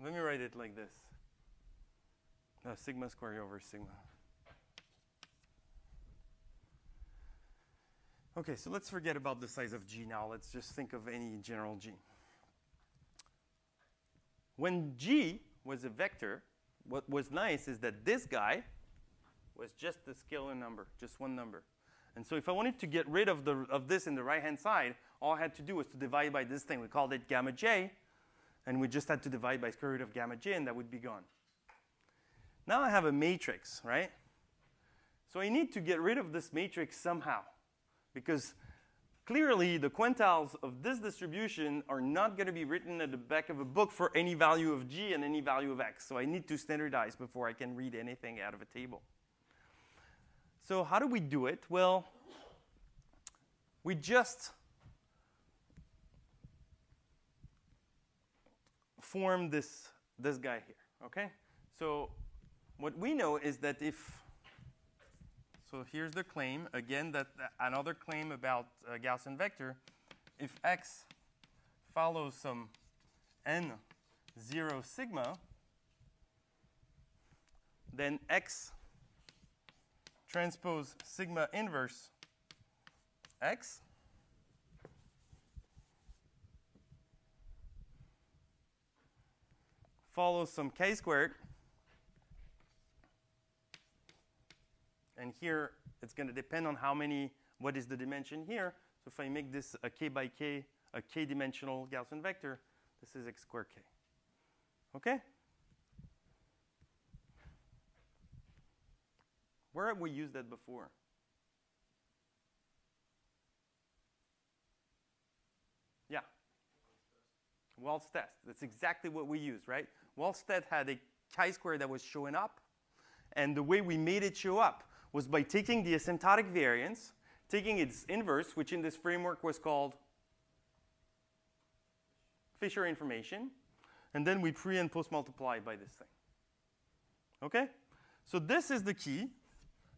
let me write it like this. No, sigma squared over sigma. OK, so let's forget about the size of g now. Let's just think of any general g. When g was a vector, what was nice is that this guy was just the scalar number, just one number. And so if I wanted to get rid of this in the right-hand side, all I had to do was to divide by this thing. We called it gamma j. And we just had to divide by square root of gamma j, and that would be gone. Now I have a matrix, right? So I need to get rid of this matrix somehow. Because clearly, the quantiles of this distribution are not going to be written at the back of a book for any value of g and any value of x. So I need to standardize before I can read anything out of a table. So how do we do it? Well, we just form this guy here, OK? So what we know is that if, so here's the claim. Again, that another claim about Gaussian vector. If x follows some n0 sigma, then x transpose sigma inverse x follows some k squared. And here, it's going to depend on how many, what is the dimension here. So if I make this a k by k, a k-dimensional Gaussian vector, this is x squared k. OK? Where have we used that before? Yeah. Wald's test. That's exactly what we used, right? Wald's test had a chi-square that was showing up. And the way we made it show up was by taking the asymptotic variance, taking its inverse, which in this framework was called Fisher information. And then we pre and post multiply by this thing. OK? So this is the key.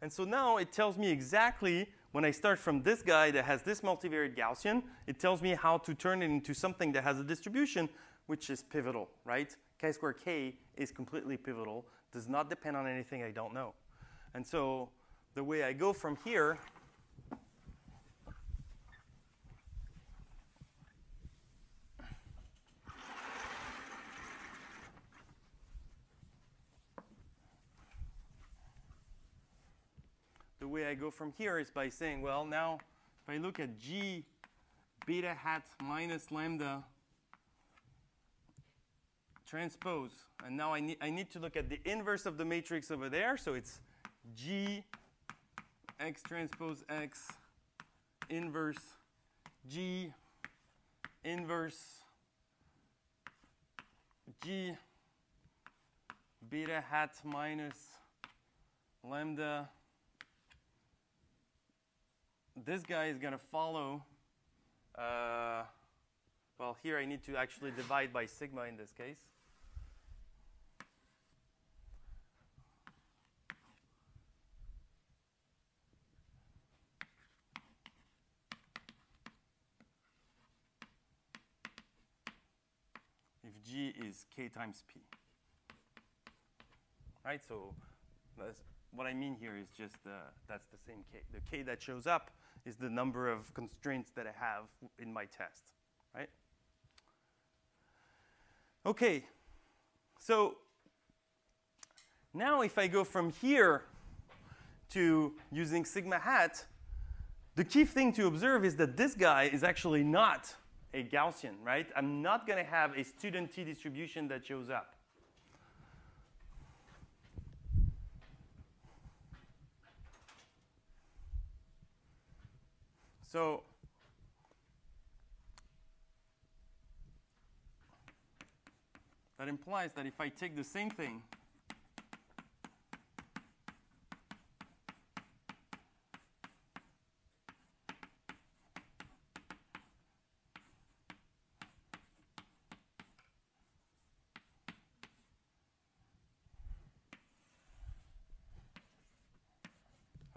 And so now it tells me exactly when I start from this guy that has this multivariate Gaussian, it tells me how to turn it into something that has a distribution, which is pivotal, right? Chi square k is completely pivotal, does not depend on anything I don't know. And so the way I go from here the way I go from here is by saying, well, now if I look at g beta hat minus lambda transpose, and now I need to look at the inverse of the matrix over there. So it's g x transpose x inverse g inverse g beta hat minus lambda. This guy is going to follow. Well, here I need to actually divide by sigma in this case. If g is k times p. Right, so that's what I mean here is just that's the same k. The k that shows up is the number of constraints that I have in my test, right? OK, so now if I go from here to using sigma hat, the key thing to observe is that this guy is actually not a Gaussian, right? I'm not going to have a student t distribution that shows up. So that implies that if I take the same thing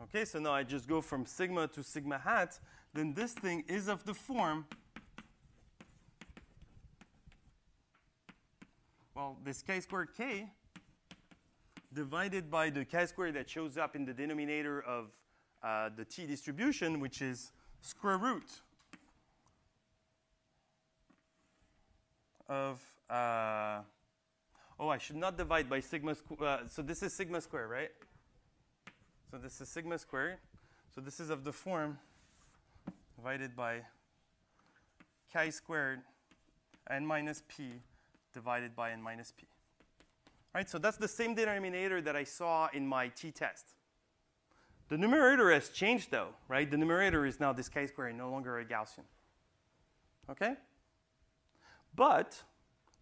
OK, so now I just go from sigma to sigma hat, then this thing is of the form. Well, this chi-squared k divided by the chi-squared that shows up in the denominator of the t distribution, which is square root of, oh, I should not divide by sigma squared. So this is sigma squared, right? So this is sigma squared. So this is of the form divided by chi squared n minus p divided by n minus p. All right, so that's the same denominator that I saw in my t-test. The numerator has changed, though, right? The numerator is now this chi squared and no longer a Gaussian. OK? But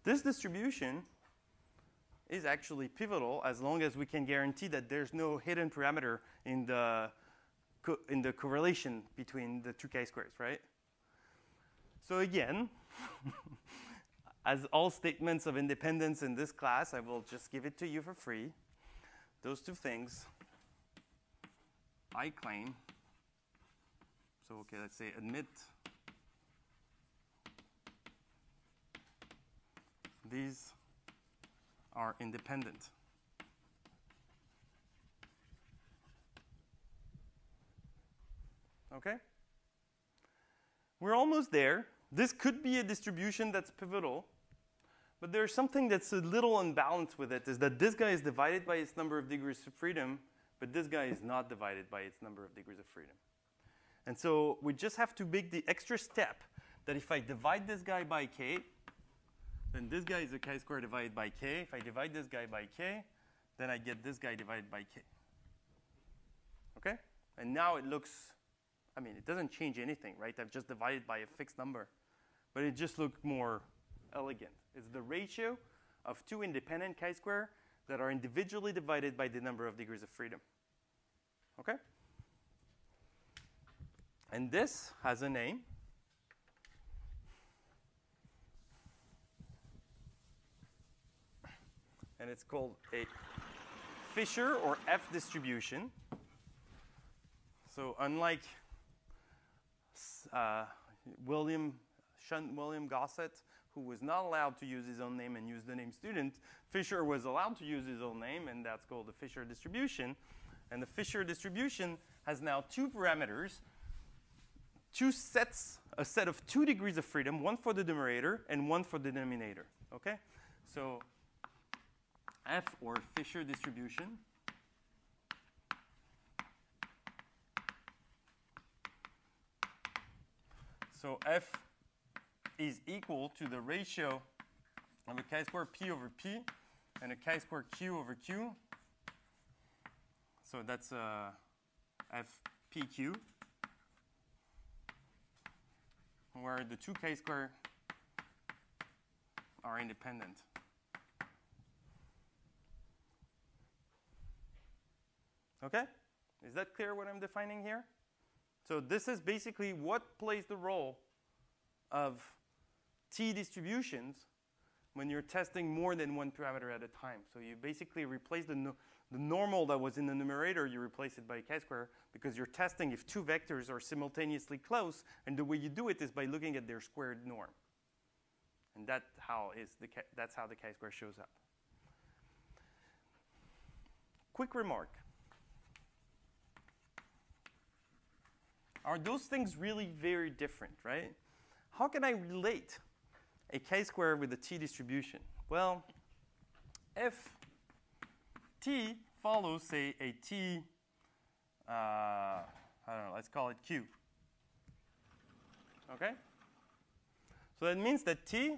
this distribution is actually pivotal as long as we can guarantee that there's no hidden parameter in the correlation between the two chi-squares, right? So again, as all statements of independence in this class, I will just give it to you for free. Those two things I claim. So OK, let's say admit these are independent. OK? We're almost there. This could be a distribution that's pivotal. But there's something that's a little unbalanced with it, is that this guy is divided by its number of degrees of freedom, but this guy is not divided by its number of degrees of freedom. And so we just have to make the extra step that if I divide this guy by k, then this guy is a chi-square divided by k. If I divide this guy by k, then I get this guy divided by k. OK? And now it looks, I mean, it doesn't change anything, right? I've just divided by a fixed number. But it just looks more elegant. It's the ratio of two independent chi-squares that are individually divided by the number of degrees of freedom. OK? And this has a name. And it's called a Fisher or F distribution. So unlike William Gossett, who was not allowed to use his own name and used the name student, Fisher was allowed to use his own name, and that's called the Fisher distribution. And the Fisher distribution has now two parameters, two sets, a set of 2 degrees of freedom, one for the numerator and one for the denominator. Okay, so F or Fisher distribution So f is equal to the ratio of a chi-square p over p and a chi-square q over q. So that's fpq, where the two chi-square are independent. OK? Is that clear what I'm defining here? So this is basically what plays the role of t distributions when you're testing more than one parameter at a time. So you basically replace the normal that was in the numerator, you replace it by a chi-square, because you're testing if two vectors are simultaneously close. And the way you do it is by looking at their squared norm. And that's how the chi-square shows up. Quick remark. Are those things really very different, right? How can I relate a chi-square with a t distribution? Well, if t follows, say, a t, I don't know, let's call it q. OK? So that means that t,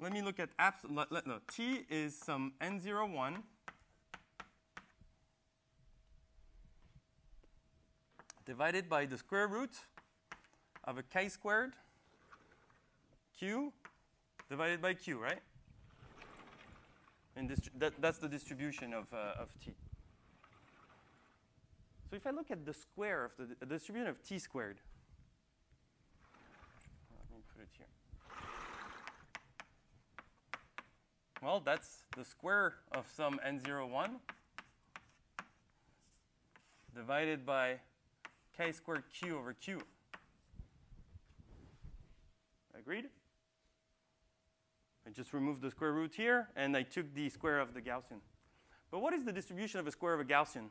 let me look at t is some n0, 1. Divided by the square root of a chi-squared q divided by q, right? And that's the distribution of t. So if I look at the square of the distribution of t squared, let me put it here. Well, that's the square of some n0, 1 divided by chi squared q over q. Agreed? I just removed the square root here, and I took the square of the Gaussian. But what is the distribution of a square of a Gaussian?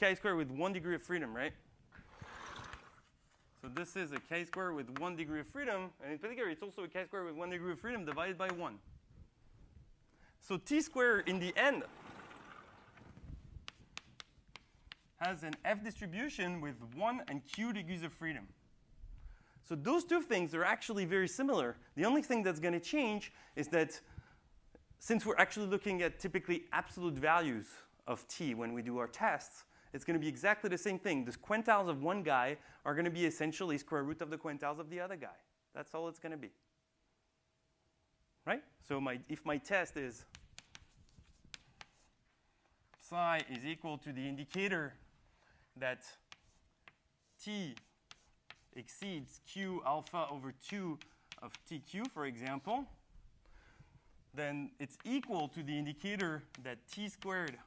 Chi squared with 1 degree of freedom, right? So this is a chi squared with 1 degree of freedom. And in particular, it's also a chi squared with 1 degree of freedom divided by 1. So t squared in the end has an f distribution with 1 and q degrees of freedom. So those two things are actually very similar. The only thing that's going to change is that since we're actually looking at typically absolute values of t when we do our tests, it's going to be exactly the same thing. The quantiles of one guy are going to be essentially square root of the quantiles of the other guy. That's all it's going to be. Right? So if my test is psi is equal to the indicator that t exceeds q alpha over 2 of tq, for example, then it's equal to the indicator that t squared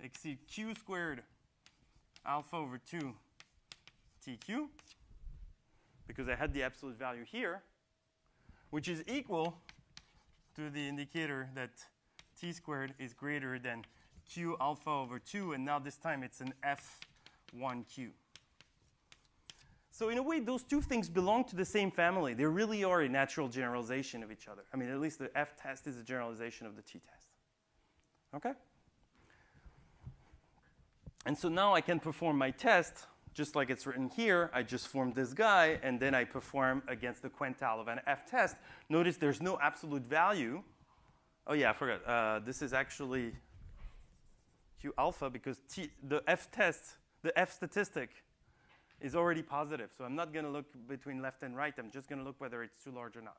exceeds q squared alpha over 2 tq, because I had the absolute value here, which is equal to the indicator that t squared is greater than q alpha over 2. And now this time it's an f1q. So in a way, those two things belong to the same family. They really are a natural generalization of each other. I mean, at least the f test is a generalization of the t test. OK? And so now I can perform my test just like it's written here. I just form this guy, and then I perform against the quantile of an f test. Notice there's no absolute value. Oh, yeah, I forgot. This is actually q alpha, because the f statistic is already positive. So I'm not going to look between left and right. I'm just going to look whether it's too large or not.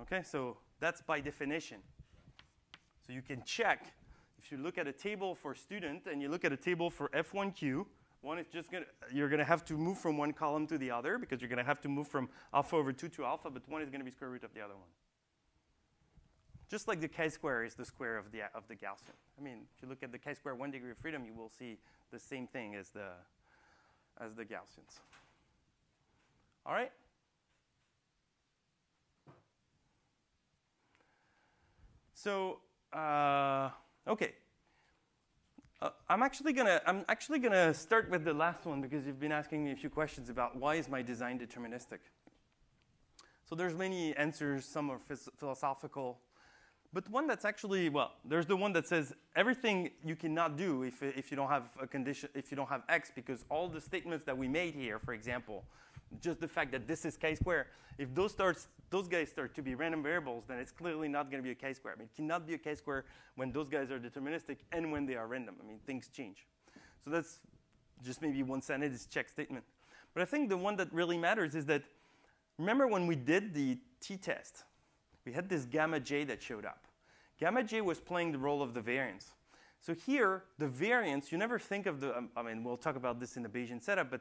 OK, so that's by definition. So you can check. If you look at a table for student and you look at a table for f1q, you're going to have to move from one column to the other, because you're going to have to move from alpha over 2 to alpha. But one is going to be square root of the other one. Just like the chi-square is the square of the Gaussian. I mean, if you look at the chi-square 1 degree of freedom, you will see the same thing as the Gaussians. All right? So OK. I'm actually gonna start with the last one, because you've been asking me a few questions about why is my design deterministic. So there's many answers. Some are philosophical. but one that's actually, well, there's the one that says everything you cannot do if you don't have a condition, if you don't have x, because all the statements that we made here, for example, just the fact that this is k-square, if those guys start to be random variables, then it's clearly not going to be a k-square. I mean, it cannot be a k-square when those guys are deterministic and when they are random. I mean, things change. So that's just maybe one sentence check statement. But I think the one that really matters is that, remember when we did the t-test, we had this gamma j that showed up. Gamma j was playing the role of the variance. So here, the variance, you never think of the, I mean, we'll talk about this in the Bayesian setup, but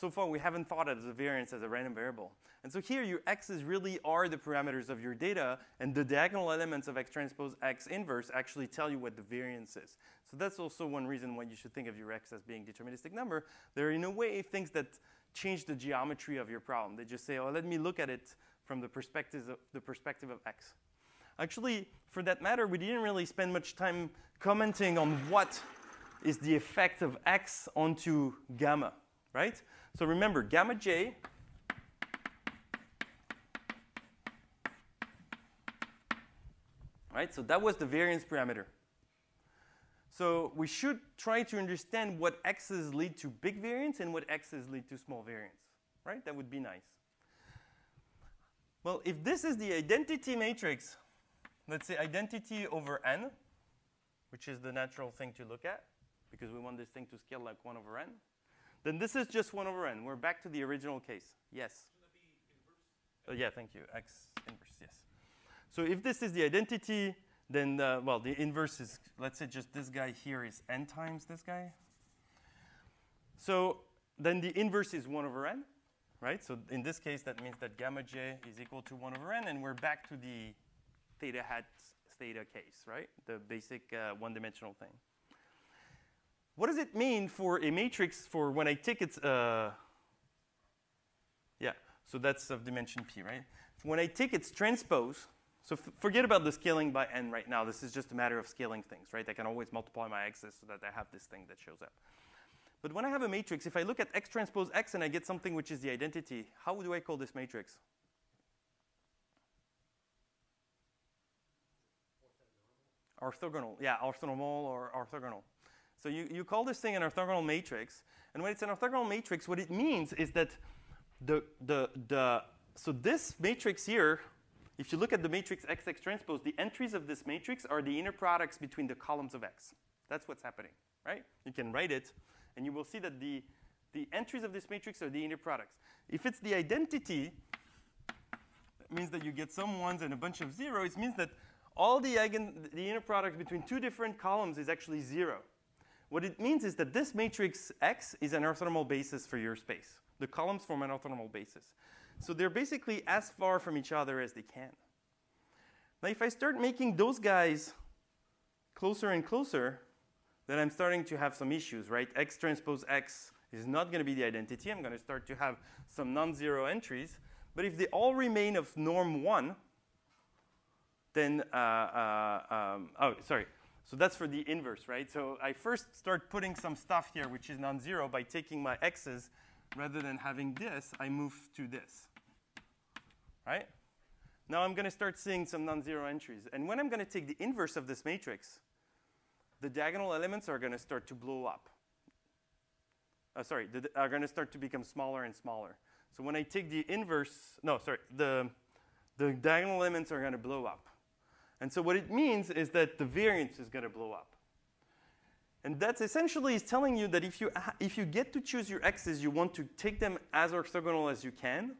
so far we haven't thought of the variance as a random variable. And so here, your x's really are the parameters of your data, and the diagonal elements of x transpose x inverse actually tell you what the variance is. So that's also one reason why you should think of your x as being a deterministic number. They're in a way things that change the geometry of your problem. They just say, oh, let me look at it from the perspective of x. Actually, for that matter, we didn't really spend much time commenting on what is the effect of x onto gamma, right? So remember, gamma j right? So that was the variance parameter. So we should try to understand what x's lead to big variance and what x's lead to small variance, right? That would be nice. Well, if this is the identity matrix, let's say identity over n, which is the natural thing to look at, because we want this thing to scale like 1 over n, then this is just 1 over n. We're back to the original case. Yes? Shouldn't that be inverse? Yeah, thank you. X inverse, yes. So if this is the identity, then, well, the inverse is, let's say just this guy here is n times this guy. So then the inverse is 1 over n. Right? So in this case, that means that gamma j is equal to 1 over n, and we're back to the theta hat theta case, right? The basic one-dimensional thing. What does it mean for a matrix for when I take its, yeah, so that's of dimension p, right? When I take its transpose, so forget about the scaling by n right now. This is just a matter of scaling things, right? I can always multiply my x's so that I have this thing that shows up. But when I have a matrix, if I look at x transpose x and I get something which is the identity, how do I call this matrix? Orthogonal. Yeah, orthonormal or orthogonal. So you call this thing an orthogonal matrix. And when it's an orthogonal matrix, what it means is that so this matrix here, if you look at the matrix x transpose, the entries of this matrix are the inner products between the columns of x. That's what's happening, right? You can write it. And you will see that the entries of this matrix are the inner products. If it's the identity, that means that you get some ones and a bunch of zeros. It means that all the inner product between two different columns is actually 0. What it means is that this matrix X is an orthonormal basis for your space. The columns form an orthonormal basis. So they're basically as far from each other as they can. Now, if I start making those guys closer and closer, then I'm starting to have some issues, right? X transpose X is not going to be the identity. I'm going to start to have some non-zero entries. But if they all remain of norm 1, then, oh, sorry. So that's for the inverse, right? So I first start putting some stuff here, which is non-zero, by taking my x's. Rather than having this, I move to this, right? Now I'm going to start seeing some non-zero entries. And when I'm going to take the inverse of this matrix, the diagonal elements are going to start to blow up. Sorry, are going to start to become smaller and smaller. So when I take the inverse, no, sorry, the diagonal elements are going to blow up. And so what it means is that the variance is going to blow up. And that's essentially is telling you that if you get to choose your x's, you want to take them as orthogonal as you can.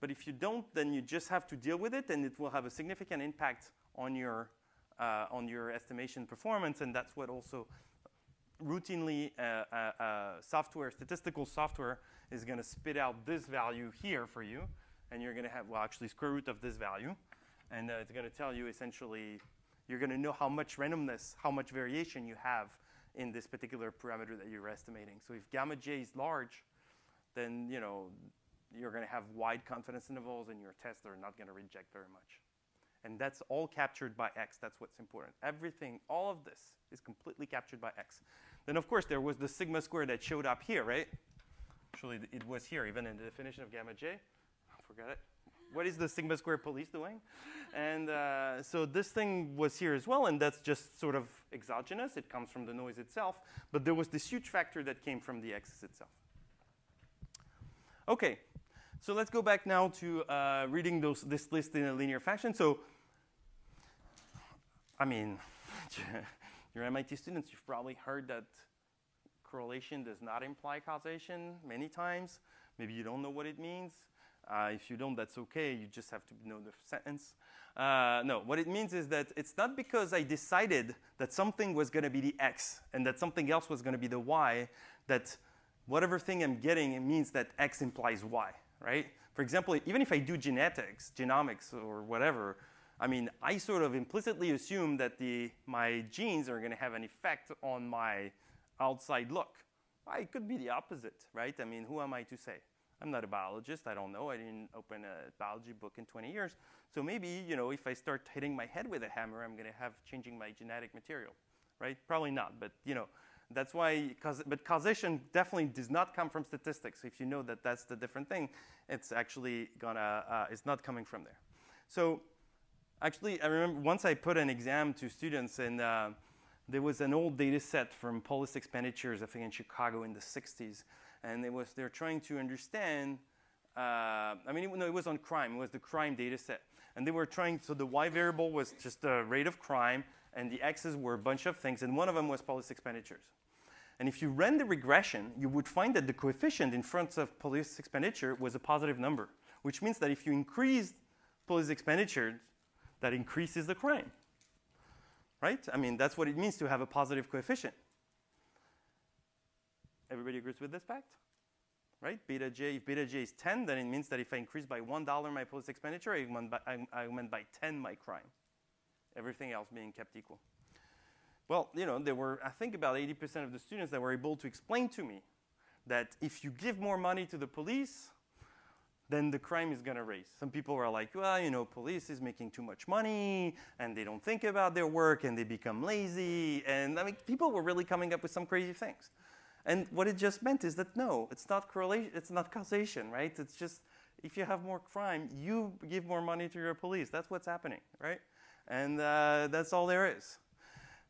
But if you don't, then you just have to deal with it, and it will have a significant impact on your estimation performance, and that's what also routinely statistical software is going to spit out this value here for you, and you're going to have, well, actually square root of this value, and it's going to tell you essentially, you're going to know how much randomness, how much variation you have in this particular parameter that you're estimating. So if gamma j is large, then you know you're going to have wide confidence intervals, and your tests are not going to reject very much. And that's all captured by X. That's what's important. Everything, all of this is completely captured by X. Then, of course, there was the sigma square that showed up here, right? Actually, it was here, even in the definition of gamma j. I forgot it. what is the sigma squared police doing? And so this thing was here as well, and that's just sort of exogenous. It comes from the noise itself. But there was this huge factor that came from the axis itself. OK, so let's go back now to reading this list in a linear fashion. So I mean, you're MIT students. You've probably heard that correlation does not imply causation many times. Maybe you don't know what it means. If you don't, that's OK. You just have to know the sentence. No, what it means is that it's not because I decided that something was going to be the x and that something else was going to be the y that whatever thing I'm getting, it means that x implies y, right? For example, even if I do genomics or whatever, I mean, I sort of implicitly assume that my genes are going to have an effect on my outside look. It could be the opposite, right? I mean, who am I to say? I'm not a biologist. I don't know. I didn't open a biology book in 20 years. So maybe, you know, if I start hitting my head with a hammer, I'm going to have changing my genetic material, right? Probably not. But you know, that's why. But causation definitely does not come from statistics. If you know that that's the different thing, it's actually gonna. It's not coming from there. So. Actually, I remember once I put an exam to students, and there was an old data set from police expenditures, I think in Chicago in the 60s. And they're trying to understand, it was on crime. It was the crime data set. And they were trying, so the y variable was just the rate of crime, and the x's were a bunch of things. And one of them was police expenditures. And if you ran the regression, you would find that the coefficient in front of police expenditure was a positive number, which means that if you increased police expenditure, that increases the crime, right? I mean, that's what it means to have a positive coefficient. Everybody agrees with this fact, right? Beta j, if beta j is 10, then it means that if I increase by $1 my police expenditure, I augment by 10 my crime, everything else being kept equal. Well, you know, there were, I think, about 80% of the students that were able to explain to me that if you give more money to the police, then the crime is going to rise. Some people are like, well, you know, police is making too much money, and they don't think about their work, and they become lazy. And I mean, people were really coming up with some crazy things. And what it just meant is that no, it's not correlation, it's not causation, right? It's just if you have more crime, you give more money to your police. That's what's happening, right? And that's all there is.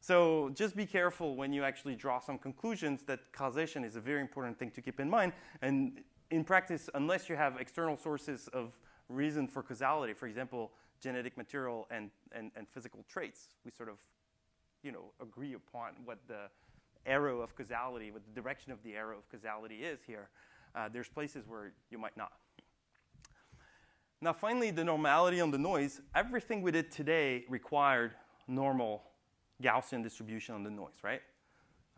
So just be careful when you actually draw some conclusions that causation is a very important thing to keep in mind. And in practice, unless you have external sources of reason for causality, for example, genetic material and physical traits, we sort of, you know, agree upon what the arrow of causality, what the direction of the arrow of causality is here. There's places where you might not. Now, finally, the normality on the noise. Everything we did today required normal Gaussian distribution on the noise, right?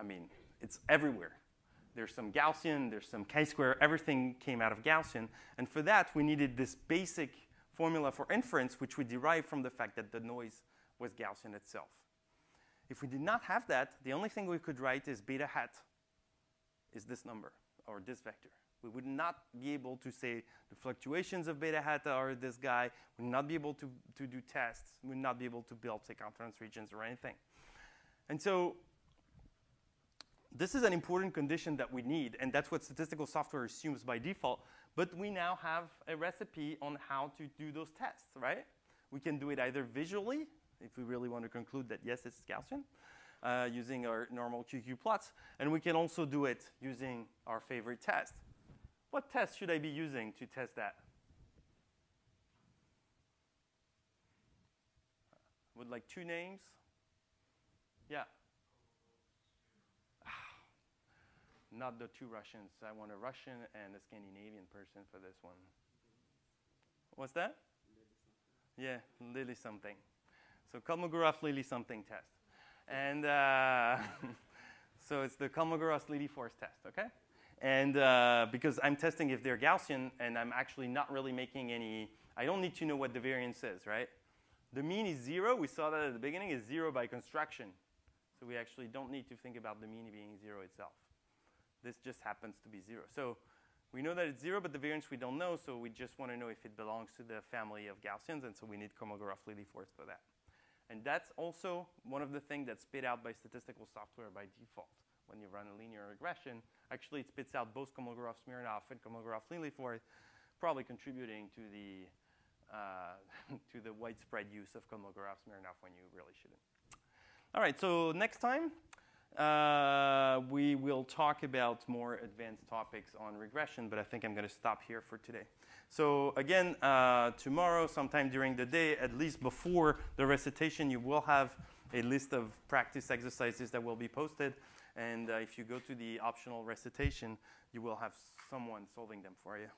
I mean, it's everywhere. There's some Gaussian, there's some chi-square. Everything came out of Gaussian. And for that, we needed this basic formula for inference, which we derived from the fact that the noise was Gaussian itself. If we did not have that, the only thing we could write is beta hat is this number, or this vector. We would not be able to say the fluctuations of beta hat are this guy. We would not be able to do tests. We would not be able to build, say, confidence regions or anything. And so this is an important condition that we need, and that's what statistical software assumes by default. But we now have a recipe on how to do those tests, right? We can do it either visually, if we really want to conclude that, yes, it's Gaussian, using our normal QQ plots. And we can also do it using our favorite test. What test should I be using to test that? I would like two names. Yeah. Not the two Russians. I want a Russian and a Scandinavian person for this one. What's that? Yeah, Lily something. So Kolmogorov-Lilliefors something test. And so it's the Kolmogorov–Lilliefors test, OK? And because I'm testing if they're Gaussian, and I'm actually not really making any, I don't need to know what the variance is, right? The mean is 0. We saw that at the beginning. It's 0 by construction. So we actually don't need to think about the mean being 0 itself. This just happens to be 0. So we know that it's 0, but the variance we don't know. So we just want to know if it belongs to the family of Gaussians. And so we need Kolmogorov–Lilliefors for that. And that's also one of the things that's spit out by statistical software by default. When you run a linear regression, actually it spits out both Kolmogorov–Smirnov and Kolmogorov–Lilliefors, probably contributing to the to the widespread use of Kolmogorov-Smirnov when you really shouldn't. All right, so next time, we will talk about more advanced topics on regression, but I think I'm going to stop here for today. So again, tomorrow, sometime during the day, at least before the recitation, you will have a list of practice exercises that will be posted. And if you go to the optional recitation, you will have someone solving them for you.